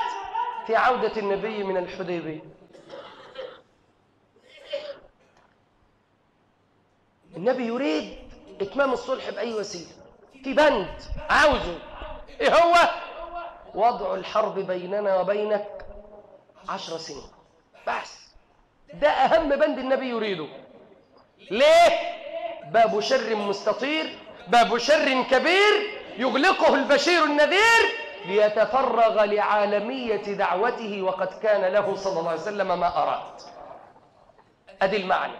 في عودة النبي من الحديبية. النبي يريد إتمام الصلح بأي وسيلة، في بند عاوزه إيه هو؟ وضع الحرب بيننا وبينك عشر سنين بس. ده أهم بند النبي يريده. ليه؟ باب شر مستطير، باب شر كبير يغلقه البشير النذير، ليتفرغ لعالمية دعوته وقد كان له صلى الله عليه وسلم ما أراد. أدي المعنى.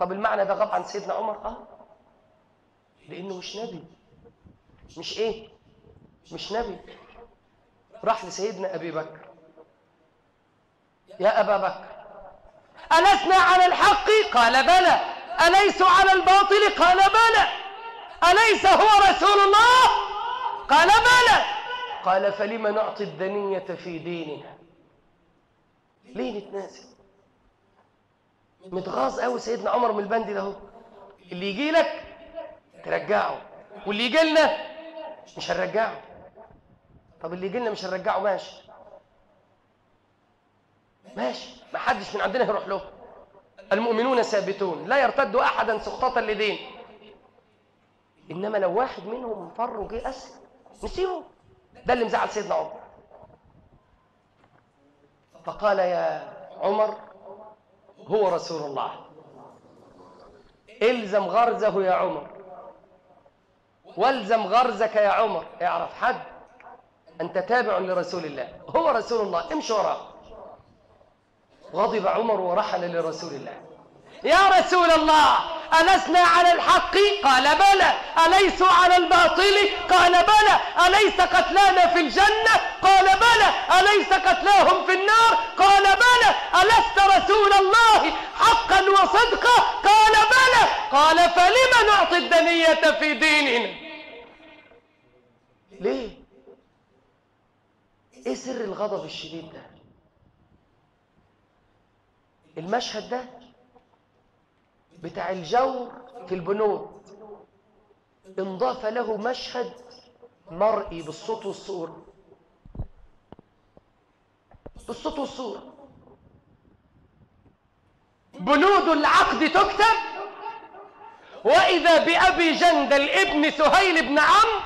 طب المعنى ده غاب عن سيدنا عمر؟ اه لأنه مش نبي، مش إيه؟ مش نبي. راح لسيدنا أبي بكر، يا أبا بكر ألسنا على الحق؟ قال بلى. أليس على الباطل؟ قال بلى. أليس هو رسول الله؟ قال بلى. قال فلما نعطي الدنية في ديننا؟ ليه نتنازل؟ متغاظ قوي سيدنا عمر من البند ده اهو. اللي يجي لك ترجعه، واللي يجي لنا مش هنرجعه. طب اللي يجي لنا مش هنرجعه ماشي ماشي، ما حدش من عندنا هيروح له. المؤمنون ثابتون لا يرتد احدا سقطة لدين. انما لو واحد منهم فر وجه اسلم نسيبه، ده اللي مزعل سيدنا عمر. فقال يا عمر هو رسول الله، الزم غرزه يا عمر والزم غرزك يا عمر. اعرف حد أنت تابع لرسول الله، هو رسول الله امشي وراه. غضب عمر ورحل لرسول الله، يا رسول الله ألسنا على الحق؟ قال بلى. أليس على الباطل؟ قال بلى. أليس قتلانا في الجنة؟ قال بلى. أليس قتلاهم في النار؟ قال بلى. ألست رسول الله حقا وصدقا؟ قال بلى. قال فلم نعطي الدنية في ديننا؟ ليه؟ إيه سر الغضب الشديد ده؟ المشهد ده بتاع الجور في البنود انضاف له مشهد مرئي بالصوت والصورة. بالصوت والصورة بنود العقد تكتب، وإذا بأبي جندل ابن سهيل بن عمرو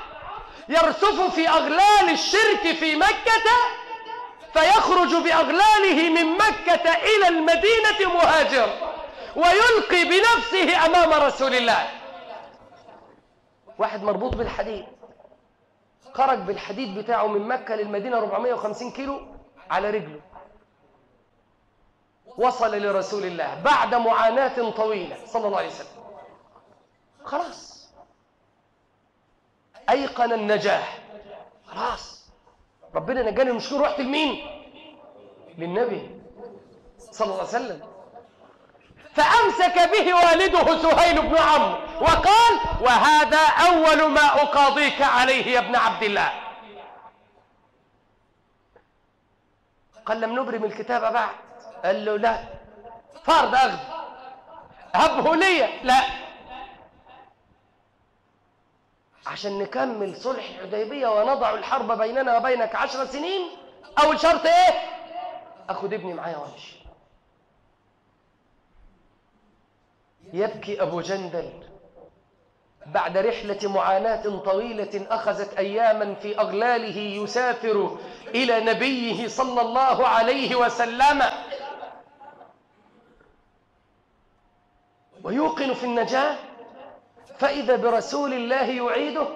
يرسف في أغلال الشرك في مكة، فيخرج بأغلاله من مكة إلى المدينة مهاجر ويلقي بنفسه أمام رسول الله. واحد مربوط بالحديد خرج بالحديد بتاعه من مكة للمدينة أربعمائة وخمسين كيلو على رجله، وصل لرسول الله بعد معاناة طويلة صلى الله عليه وسلم. خلاص أيقن النجاح، خلاص ربنا نجاني المشكور. رحت لمين؟ للنبي صلى الله عليه وسلم. فأمسك به والده سهيل بن عمرو وقال وهذا أول ما أقاضيك عليه يا ابن عبد الله. قال لم نبرم الكتابة بعد؟ قال له لا. فرض أخذ هبه لي؟ لا، عشان نكمل صلح الحديبية ونضع الحرب بيننا وبينك عشر سنين أول شرط إيه؟ أخد ابني معايا وامشي. يبكي أبو جندل بعد رحلة معاناة طويلة أخذت أياما في أغلاله يسافر إلى نبيه صلى الله عليه وسلم، ويوقن في النجاة. فإذا برسول الله يعيده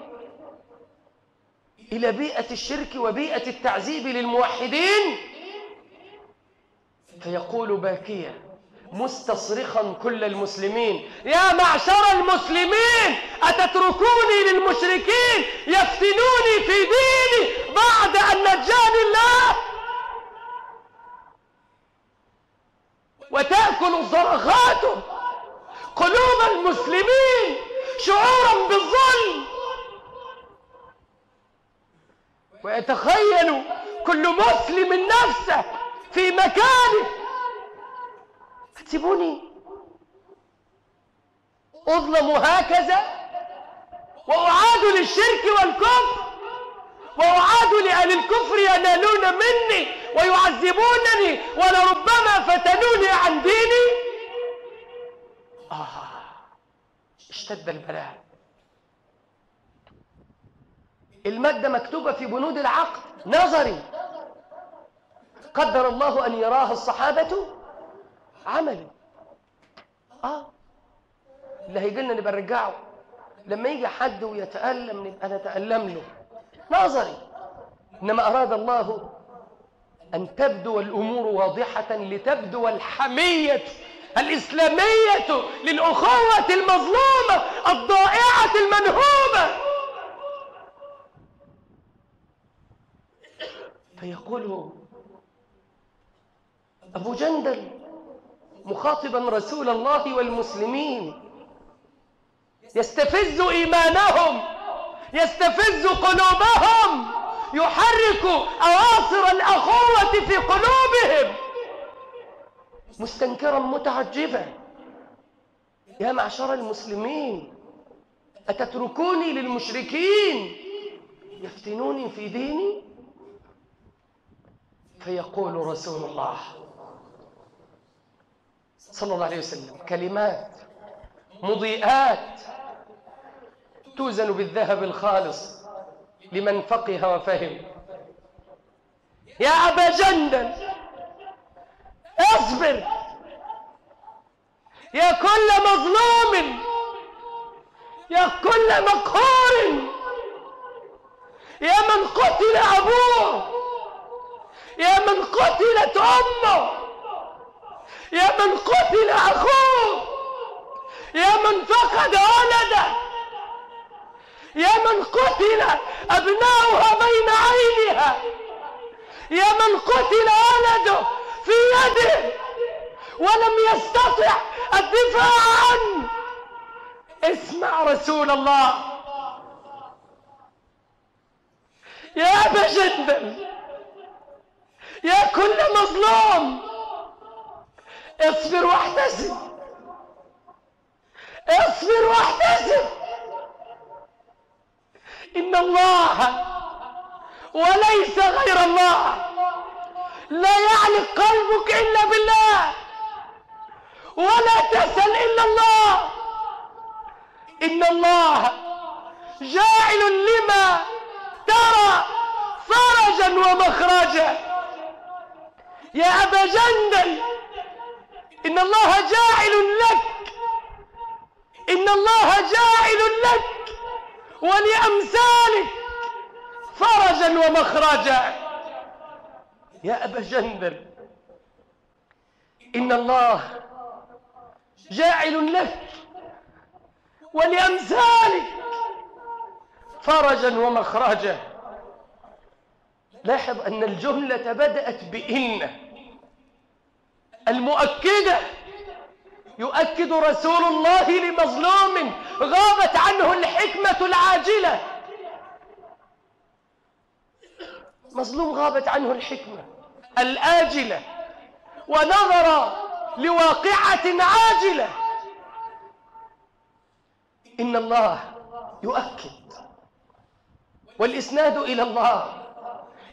إلى بيئة الشرك وبيئة التعذيب للموحدين، فيقول باكيا مستصرخا كل المسلمين: يا معشر المسلمين أتتركوني للمشركين يفتنوني في ديني بعد أن نجاني الله، وتأكل صرخاتهم قلوب المسلمين شعورا بالظلم، ويتخيل كل مسلم نفسه في مكانه. سيبوني أظلم هكذا وأعاد للشرك والكفر، وأعاد لأهل الكفر ينالون مني ويعذبونني ولربما فتنوني عن ديني. آه اشتد البلاء. المادة مكتوبة في بنود العقد نظري، قدر الله أن يراها الصحابة عملي. آه اللي هيجي لنا نبقى نرجعه، لما يجي حد ويتألم نبقى نتألم له نظري، إنما أراد الله أن تبدو الأمور واضحة لتبدو الحمية الإسلامية للأخوة المظلومة الضائعة المنهوبة. فيقول أبو جندل مخاطبا رسول الله والمسلمين، يستفز إيمانهم، يستفز قلوبهم، يحرك أواصر الأخوة في قلوبهم، مستنكرا متعجبا: يا معشر المسلمين أتتركوني للمشركين يفتنوني في ديني؟ فيقول رسول الله صلى الله عليه وسلم كلمات مضيئات توزن بالذهب الخالص لمن فقه وفهم: يا أبا جندل اصبر، يا كل مظلوم، يا كل مقهور، يا من قتل أبوه، يا من قتلت أمه، يا من قتل أخوه، يا من فقد ولده، يا من قتل أبناؤها بين عينها، يا من قتل ولده في يده ولم يستطع الدفاع عنه، اسمع رسول الله. يا أبا جندل، يا كل مظلوم، اصبر واحتسب، اصبر واحتسب، إن الله وليس غير الله، لا يعلق قلبك إلا بالله، ولا تسأل إلا الله، إن الله جاعل لما ترى فرجا ومخرجا. يا أبا جندل، إن الله جاعل لك، إن الله جاعل لك ولأمثالك فرجا ومخرجا. يا أبا جندل، إن الله جاعل لك ولأمثالك فرجا ومخرجا. لاحظ أن الجملة بدأت بإن المؤكدة، يؤكد رسول الله لمظلوم غابت عنه الحكمة العاجلة، مظلوم غابت عنه الحكمة الآجلة ونظر لواقعة عاجلة. إن الله يؤكد، والإسناد إلى الله،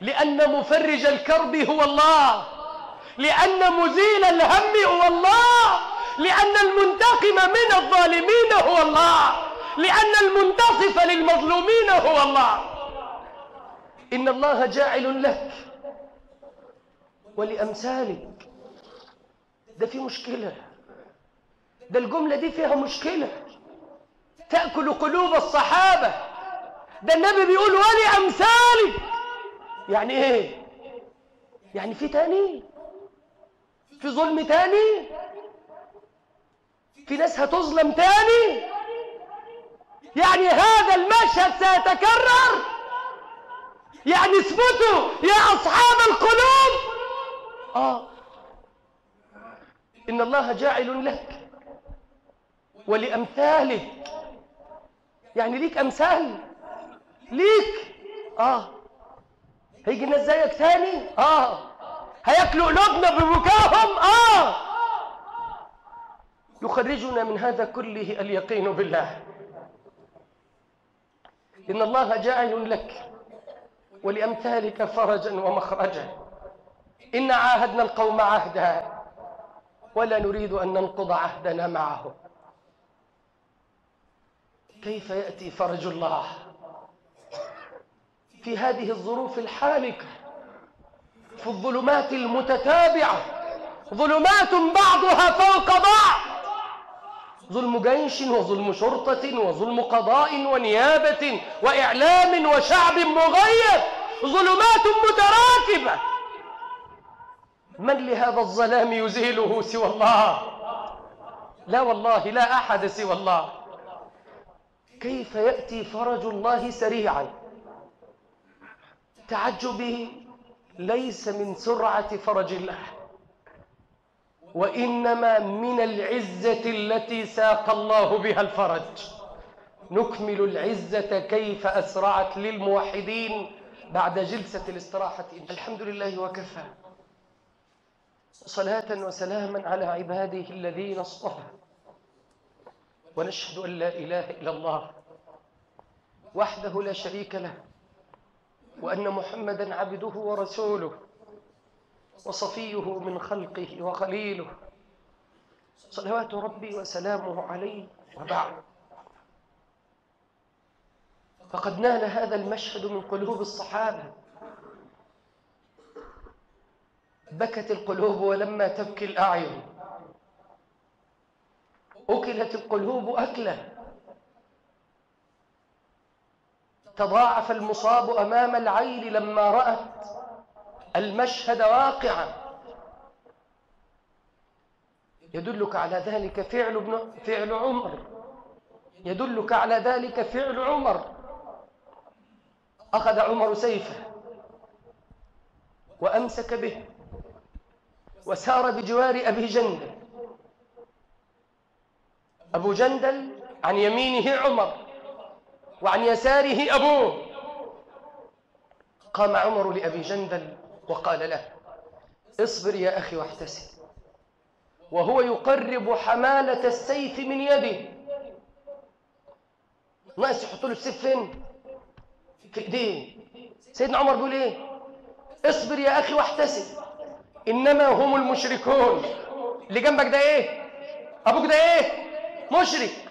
لأن مفرج الكرب هو الله، لأن مزيل الهم هو الله، لأن المنتقم من الظالمين هو الله، لأن المنتصف للمظلومين هو الله. إن الله جاعل لك ولأمثالك. ده في مشكلة، ده الجملة دي فيها مشكلة. تأكل قلوب الصحابة. ده النبي بيقول ولي أمثالي. يعني إيه؟ يعني في تاني؟ في ظلم تاني؟ في ناس هتظلم تاني؟ يعني هذا المشهد سيتكرر؟ يعني اثبتوا يا أصحاب القلوب. آه إن الله جاعل لك ولأمثالك، يعني ليك أمثال، ليك. آه هيجي ناس زيك تاني؟ آه هياكلوا قلوبنا ببكاهم؟ آه يخرجنا من هذا كله اليقين بالله. إن الله جاعل لك ولأمثالك فرجا ومخرجا. إن عاهدنا القوم عهدا ولا نريد أن ننقض عهدنا معه. كيف يأتي فرج الله في هذه الظروف الحالكة، في الظلمات المتتابعة؟ ظلمات بعضها فوق بعض، ظلم جيش وظلم شرطة وظلم قضاء ونيابة وإعلام وشعب مغير، ظلمات متراكبة. من لهذا الظلام يزيله سوى الله؟ لا والله، لا أحد سوى الله. كيف يأتي فرج الله سريعا؟ تعجبي ليس من سرعة فرج الله، وإنما من العزة التي ساق الله بها الفرج. نكمل العزة كيف أسرعت للموحدين بعد جلسة الاستراحة. الحمد لله وكفى، صلاة وسلاما على عباده الذين اصطفى، ونشهد أن لا إله إلا الله وحده لا شريك له، وأن محمدا عبده ورسوله وصفيه من خلقه وخليله، صلوات ربي وسلامه عليه. وبعد، فقد نال هذا المشهد من قلوب الصحابة. بكت القلوب ولما تبكي الأعين، أكلت القلوب أكلة، تضاعف المصاب أمام العين لما رأت المشهد واقعا. يدلك على ذلك فعل ابن فعل عمر، يدلك على ذلك فعل عمر. أخذ عمر سيفه وأمسك به وسار بجوار أبي جندل. أبو جندل عن يمينه عمر وعن يساره أبوه. قام عمر لأبي جندل وقال له: اصبر يا أخي واحتسب. وهو يقرب حمالة السيف من يده، ناقص يحط له السيف فين؟ في ايديه. سيدنا عمر بيقول ايه؟ اصبر يا أخي واحتسب، إنما هم المشركون. اللي جنبك ده ايه؟ أبوك ده ايه؟ مشرك.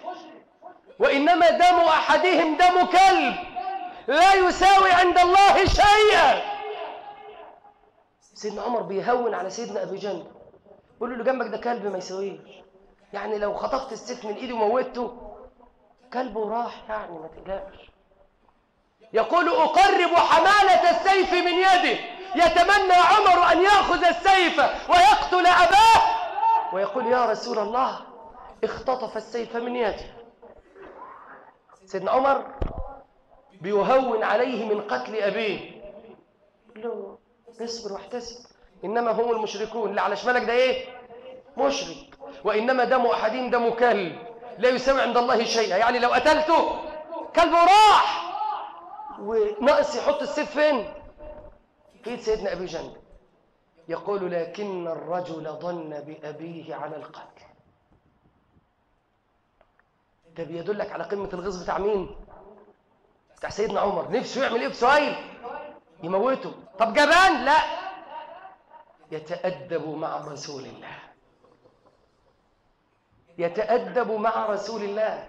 وإنما دم أحدهم دم كلب لا يساوي عند الله شيئا. سيدنا عمر بيهون على سيدنا أبي جندل، بيقول له اللي جنبك ده كلب ما يساويش، يعني لو خطفت السيف من إيدي وموتته كلبه راح، يعني ما تقلقش. يقول أقرب حمالة السيف من يده. يتمنى عمر أن يأخذ السيف ويقتل أباه، ويقول يا رسول الله، اختطف السيف من يده. سيدنا عمر بيهون عليه من قتل أبيه، يقول له اصبر واحتسب، إنما هم المشركون. اللي على شمالك ده إيه؟ مشرك. وإنما دم أحدهم دم كلب لا يساوي عند الله شيئا، يعني لو قتلته كلبه راح. وناقص يحط السيف فين؟ في سيدنا أبي جندل. يقول لكن الرجل ظن بأبيه على القتل. ده بيدلك على قمة الغيظ بتاع مين؟ بتاع سيدنا عمر. نفسه يعمل ايه بسهيل؟ يموته. طب جبان؟ لا، يتأدب مع رسول الله، يتأدب مع رسول الله.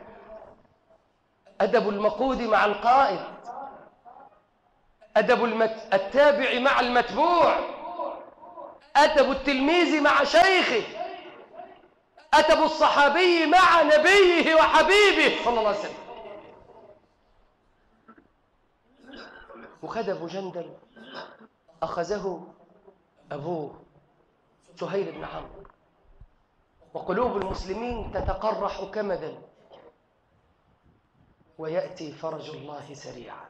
أدب المقود مع القائد، أدب المت... التابع مع المتبوع، أدب التلميذ مع شيخه، أدب الصحابي مع نبيه وحبيبه صلى الله عليه وسلم. وخذف جندا أخذه أبوه سهيل بن عمرو، وقلوب المسلمين تتقرح كمدا، ويأتي فرج الله سريعا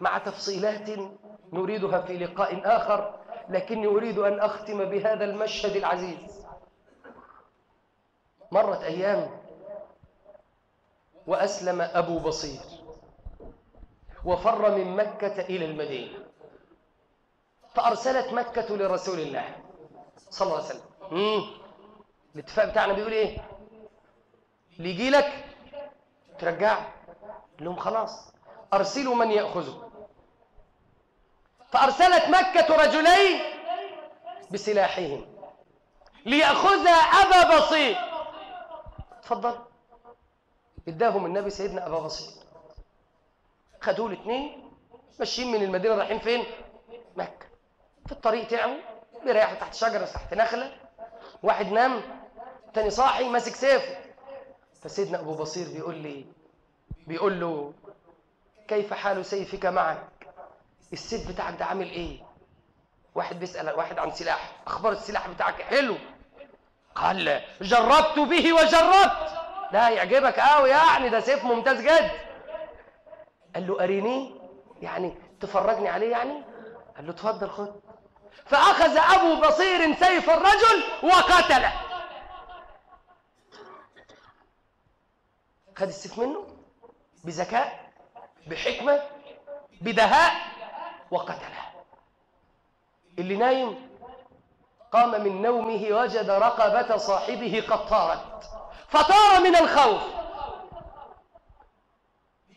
مع تفصيلات نريدها في لقاء آخر، لكني أريد أن أختم بهذا المشهد العزيز. مرت أيام وأسلم أبو بصير وفر من مكة إلى المدينة، فأرسلت مكة لرسول الله صلى الله عليه وسلم. امم الاتفاق بتاعنا بيقول إيه؟ اللي يجي لك ترجعه، لهم خلاص أرسلوا من يأخذه. فأرسلت مكة رجلين بسلاحهم ليأخذ أبا بصير. اتفضل. اداهم النبي سيدنا أبا بصير، خدوه الاثنين ماشيين من المدينة رايحين فين؟ مكة. في الطريق تعبوا، بيريحوا تحت شجرة تحت نخلة، واحد نام تاني صاحي ماسك سيفه. فسيدنا أبو بصير بيقول لي بيقول له كيف حال سيفك معك؟ السيف بتاعك ده عامل ايه؟ واحد بيسأل واحد عن سلاح، أخبار السلاح بتاعك حلو؟ قال جربت به وجربت. لا يعجبك قوي يعني، ده سيف ممتاز جدا. قال له أريني يعني تفرجني عليه يعني؟ قال له اتفضل خد. فأخذ أبو بصير سيف الرجل وقتله. خد السيف منه بذكاء بحكمة بدهاء وقتله. اللي نايم قام من نومه وجد رقبة صاحبه قد طارت فطار من الخوف.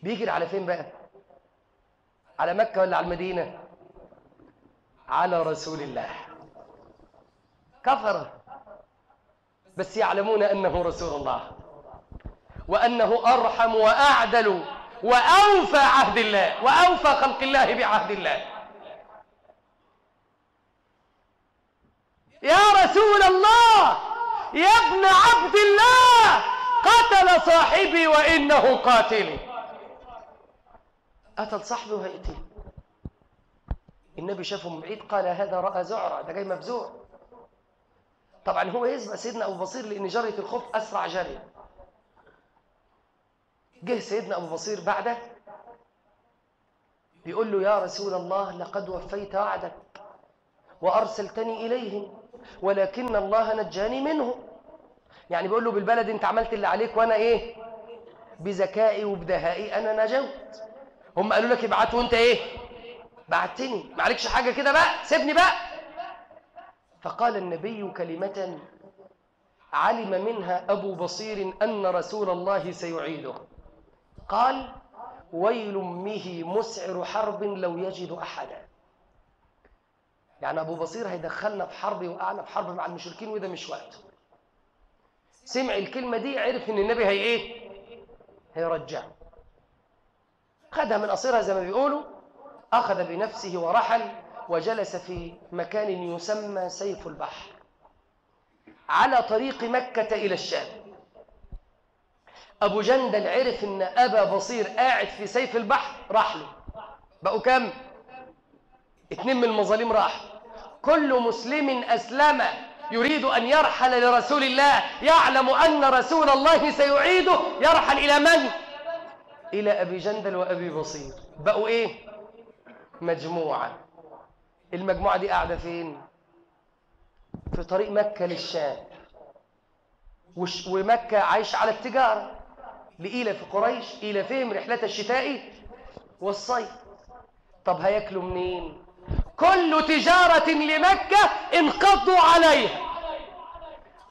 بيجري على فين بقى؟ على مكة ولا على المدينة؟ على رسول الله. كفر بس يعلمون أنه رسول الله وأنه أرحم وأعدل وأوفى عهد الله وأوفى خلق الله بعهد الله. يا رسول الله، يا ابن عبد الله، قتل صاحبي وإنه قاتلي. قتل صاحبه وهيقتله. النبي شافه من بعيد قال هذا رأى زعرة، ده جاي مفزوع. طبعا هو يسبق سيدنا أبو بصير لأن جارية الخوف أسرع جارية. جه سيدنا أبو بصير بعده بيقول له يا رسول الله لقد وفيت وعدك وأرسلتني إليهم ولكن الله نجاني منه. يعني بيقول له بالبلد أنت عملت اللي عليك وأنا إيه؟ بذكائي وبدهائي أنا نجوت. هم قالوا لك ابعت وأنت إيه؟ بعتني، ما عليكش حاجة كده بقى، سيبني بقى. فقال النبي كلمة علم منها أبو بصير أن رسول الله سيعيده، قال ويل أمه مسعر حرب لو يجد أحدا. يعني أبو بصير هيدخلنا في حرب وقعنا في حرب مع المشركين وده مش وقته. سمع الكلمة دي عرف إن النبي هي إيه؟ هيرجعه. خدها من قصيرها زي ما بيقولوا، أخذ بنفسه ورحل وجلس في مكان يسمى سيف البحر على طريق مكة إلى الشام. أبو جندل عرف إن أبا بصير قاعد في سيف البحر، راح له. بقوا كم؟ اتنين من المظالم راحوا. كل مسلم أسلم يريد أن يرحل لرسول الله يعلم أن رسول الله سيعيده، يرحل إلى من؟ إلى أبي جندل وأبي بصير. بقوا إيه؟ مجموعة. المجموعة دي قاعدة فين؟ في طريق مكة للشام، ومكة عايش على التجارة لإيلة في قريش، إيلة فيهم رحلات الشتاء والصيف. طب هياكلوا منين؟ كل تجارة لمكة انقضوا عليها،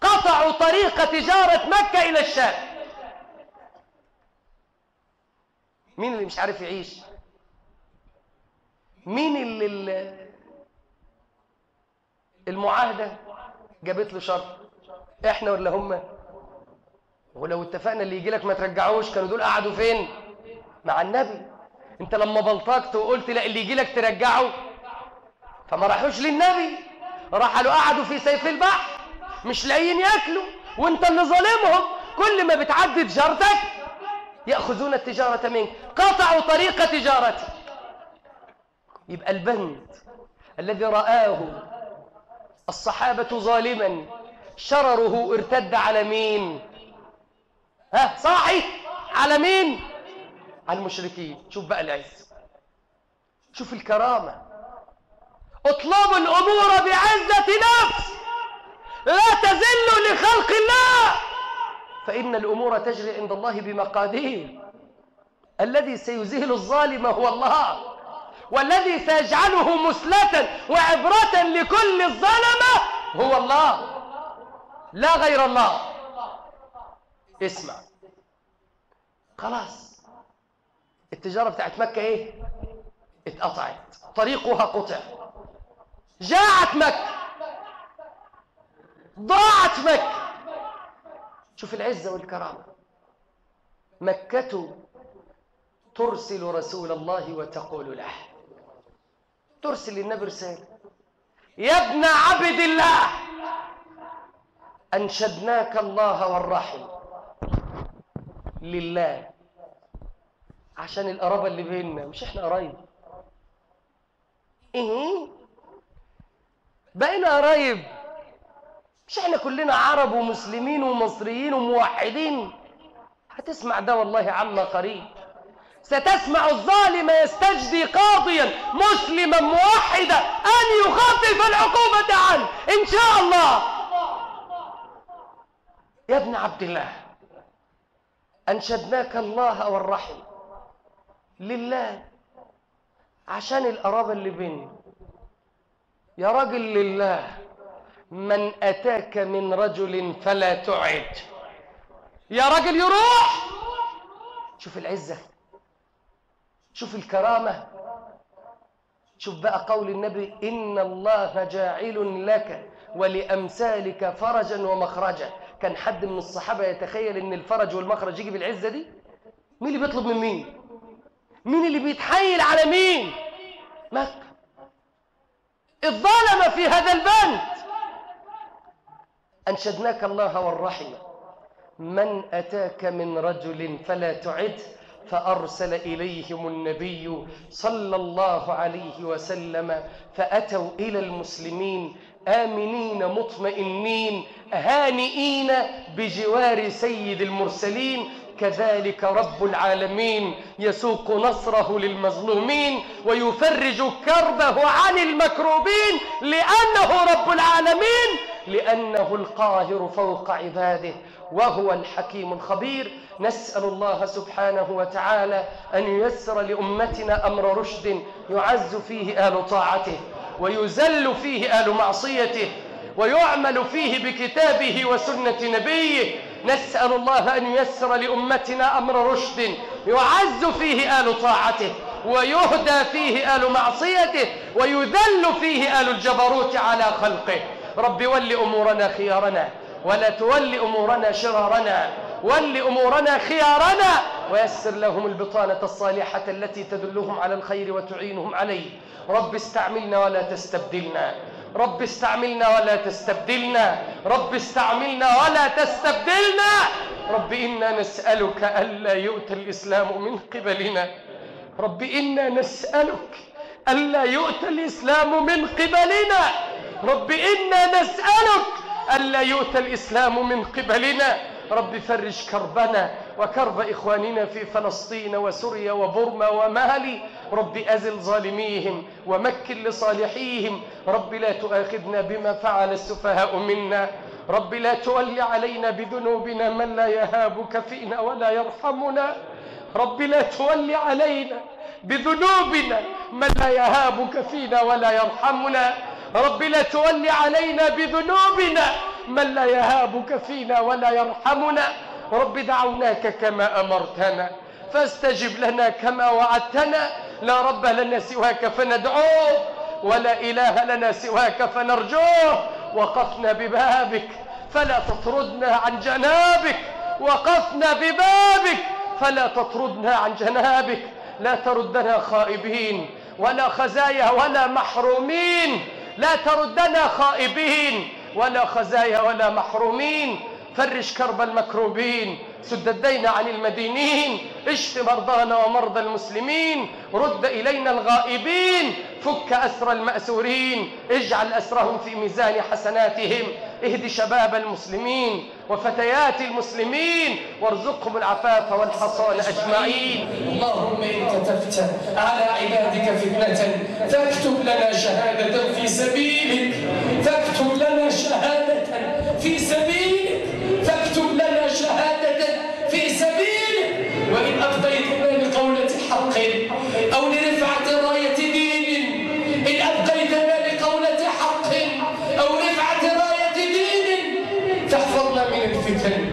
قطعوا طريق تجارة مكة إلى الشام. مين اللي مش عارف يعيش؟ مين اللي المعاهدة جابت له شرط؟ احنا ولا هم؟ ولو اتفقنا اللي يجي لك ما ترجعوش، كانوا دول قعدوا فين؟ مع النبي. انت لما بلطجت وقلت لا اللي يجي لك ترجعه، فما راحوش للنبي، راحوا قعدوا في سيف البحر مش لاقيين ياكلوا، وانت اللي ظالمهم. كل ما بتعدي تجارتك يأخذون التجارة منك، قطعوا طريق تجارتي. يبقى البند الذي رآه الصحابة ظالما شرره ارتد على مين؟ ها صاحي، على مين؟ على المشركين. شوف بقى العز، شوف الكرامة. اطلبوا الأمور بعزة نفس لا تذلوا لخلق الله فإن الأمور تجري عند الله بمقادير. الذي سيزيل الظالم هو الله، والذي سيجعله مسلة وعبرة لكل الظلمة هو الله لا غير الله. اسمع، خلاص التجارة بتاعت مكة ايه؟ اتقطعت، طريقها قطع. جاعت مكة، ضاعت مكة. شوف العزة والكرامة. مكة ترسل رسول الله وتقول له، ترسل للنبي رسالة، يا ابن عبد الله أنشدناك الله والرحم لله، عشان القرابة اللي بيننا، مش احنا قرايب؟ ايه بقينا قرايب؟ مش احنا كلنا عرب ومسلمين ومصريين وموحدين؟ هتسمع ده والله عما قريب، ستسمع الظالم يستجدي قاضيا مسلما موحدا ان يخفف العقوبة عنه ان شاء الله. يا ابن عبد الله أنشدناك الله والرحم لله، عشان القرابة اللي بيننا. يا راجل لله، من أتاك من رجل فلا تعد. يا راجل يروح. شوف العزة، شوف الكرامة. شوف بقى قول النبي، إن الله جاعل لك ولأمثالك فرجا ومخرجا. كان حد من الصحابة يتخيل إن الفرج والمخرج يجي بالعزة دي؟ مين اللي بيطلب من مين؟ مين اللي بيتحايل على مين؟ مكة الظالمة في هذا البند. أنشدناك الله والرحمة، من أتاك من رجل فلا تعد، فأرسل إليهم النبي صلى الله عليه وسلم، فأتوا إلى المسلمين آمنين مطمئنين هانئين بجوار سيد المرسلين. كذلك رب العالمين يسوق نصره للمظلومين ويفرج كربه عن المكروبين، لأنه رب العالمين، لأنه القاهر فوق عباده وهو الحكيم الخبير. نسأل الله سبحانه وتعالى أن ييسر لأمتنا أمر رشد يعز فيه آل طاعته ويزل فيه آل معصيته ويعمل فيه بكتابه وسنة نبيه. نسأل الله أن ييسر لأمتنا أمر رشد يعز فيه آل طاعته ويهدى فيه آل معصيته ويذل فيه آل الجبروت على خلقه. رب ول أمورنا خيارنا ولا تول أمورنا شرارنا، ول أمورنا خيارنا ويسر لهم البطانة الصالحة التي تدلهم على الخير وتعينهم عليه. رب استعملنا ولا تستبدلنا، رب استعملنا ولا تستبدلنا، رب استعملنا ولا تستبدلنا. رب إنا نسألك ألا يؤتى الإسلام من قبلنا، رب إنا نسألك ألا يؤتى الإسلام من قبلنا، رب إنا نسألك ألا يؤتى الإسلام من قبلنا. رب فرج كربنا وكرب إخواننا في فلسطين وسوريا وبورما ومالي. رب أزل ظالميهم ومكن لصالحيهم. رب لا تؤاخذنا بما فعل السفهاء منا. رب لا تولي علينا بذنوبنا من لا يهابك فينا ولا يرحمنا. رب لا تولي علينا بذنوبنا من لا يهابك فينا ولا يرحمنا. رب لا تولي علينا بذنوبنا من لا يهابك فينا ولا يرحمنا. رب دعوناك كما أمرتنا فاستجب لنا كما وعدتنا. لا رب لنا سواك فندعوه، ولا إله لنا سواك فنرجوه. وقفنا ببابك فلا تطردنا عن جنابك، وقفنا ببابك فلا تطردنا عن جنابك. لا تردنا خائبين ولا خزايا ولا محرومين، لا تردنا خائبين ولا خزايا ولا محرومين. فرج كرب المكروبين، سد الدين عن المدينين، اشف مرضانا ومرضى المسلمين، رد إلينا الغائبين، فك أسر المأسورين، اجعل أسرهم في ميزان حسناتهم، اهد شباب المسلمين وفتيات المسلمين وارزقهم العفاف والحصان أجمعين. اللهم إنك تفتح على عبادك فتنة فاكتب لنا شهادة في سبيلك، فاكتب لنا شهادة في سبيلك، فاكتب لنا شهادة في سبيلك، وإن أبقيتنا لقولة حق أو لرفعة راية دين، إن أبقيتنا لقولة حق أو رفعة راية دين، تحفظنا من الفتن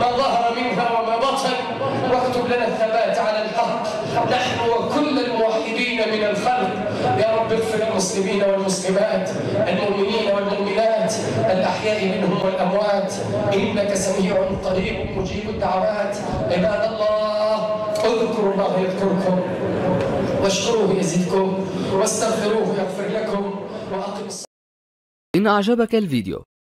ما ظهر منها وما بطن، واكتب لنا الثبات على الحق نحن وكل الموحدين من الخلق. يا رب اغفر المسلمين والمسلمات، المؤمنين والمؤمنات، الأحياء منهم والأموات، إنك سميع قريب مجيب الدعوات. عباد الله، اذكروا الله يذكركم، واشكروه يزدكم، واستغفروه يغفر لكم، وأقم الصلاة. إن أعجبك الفيديو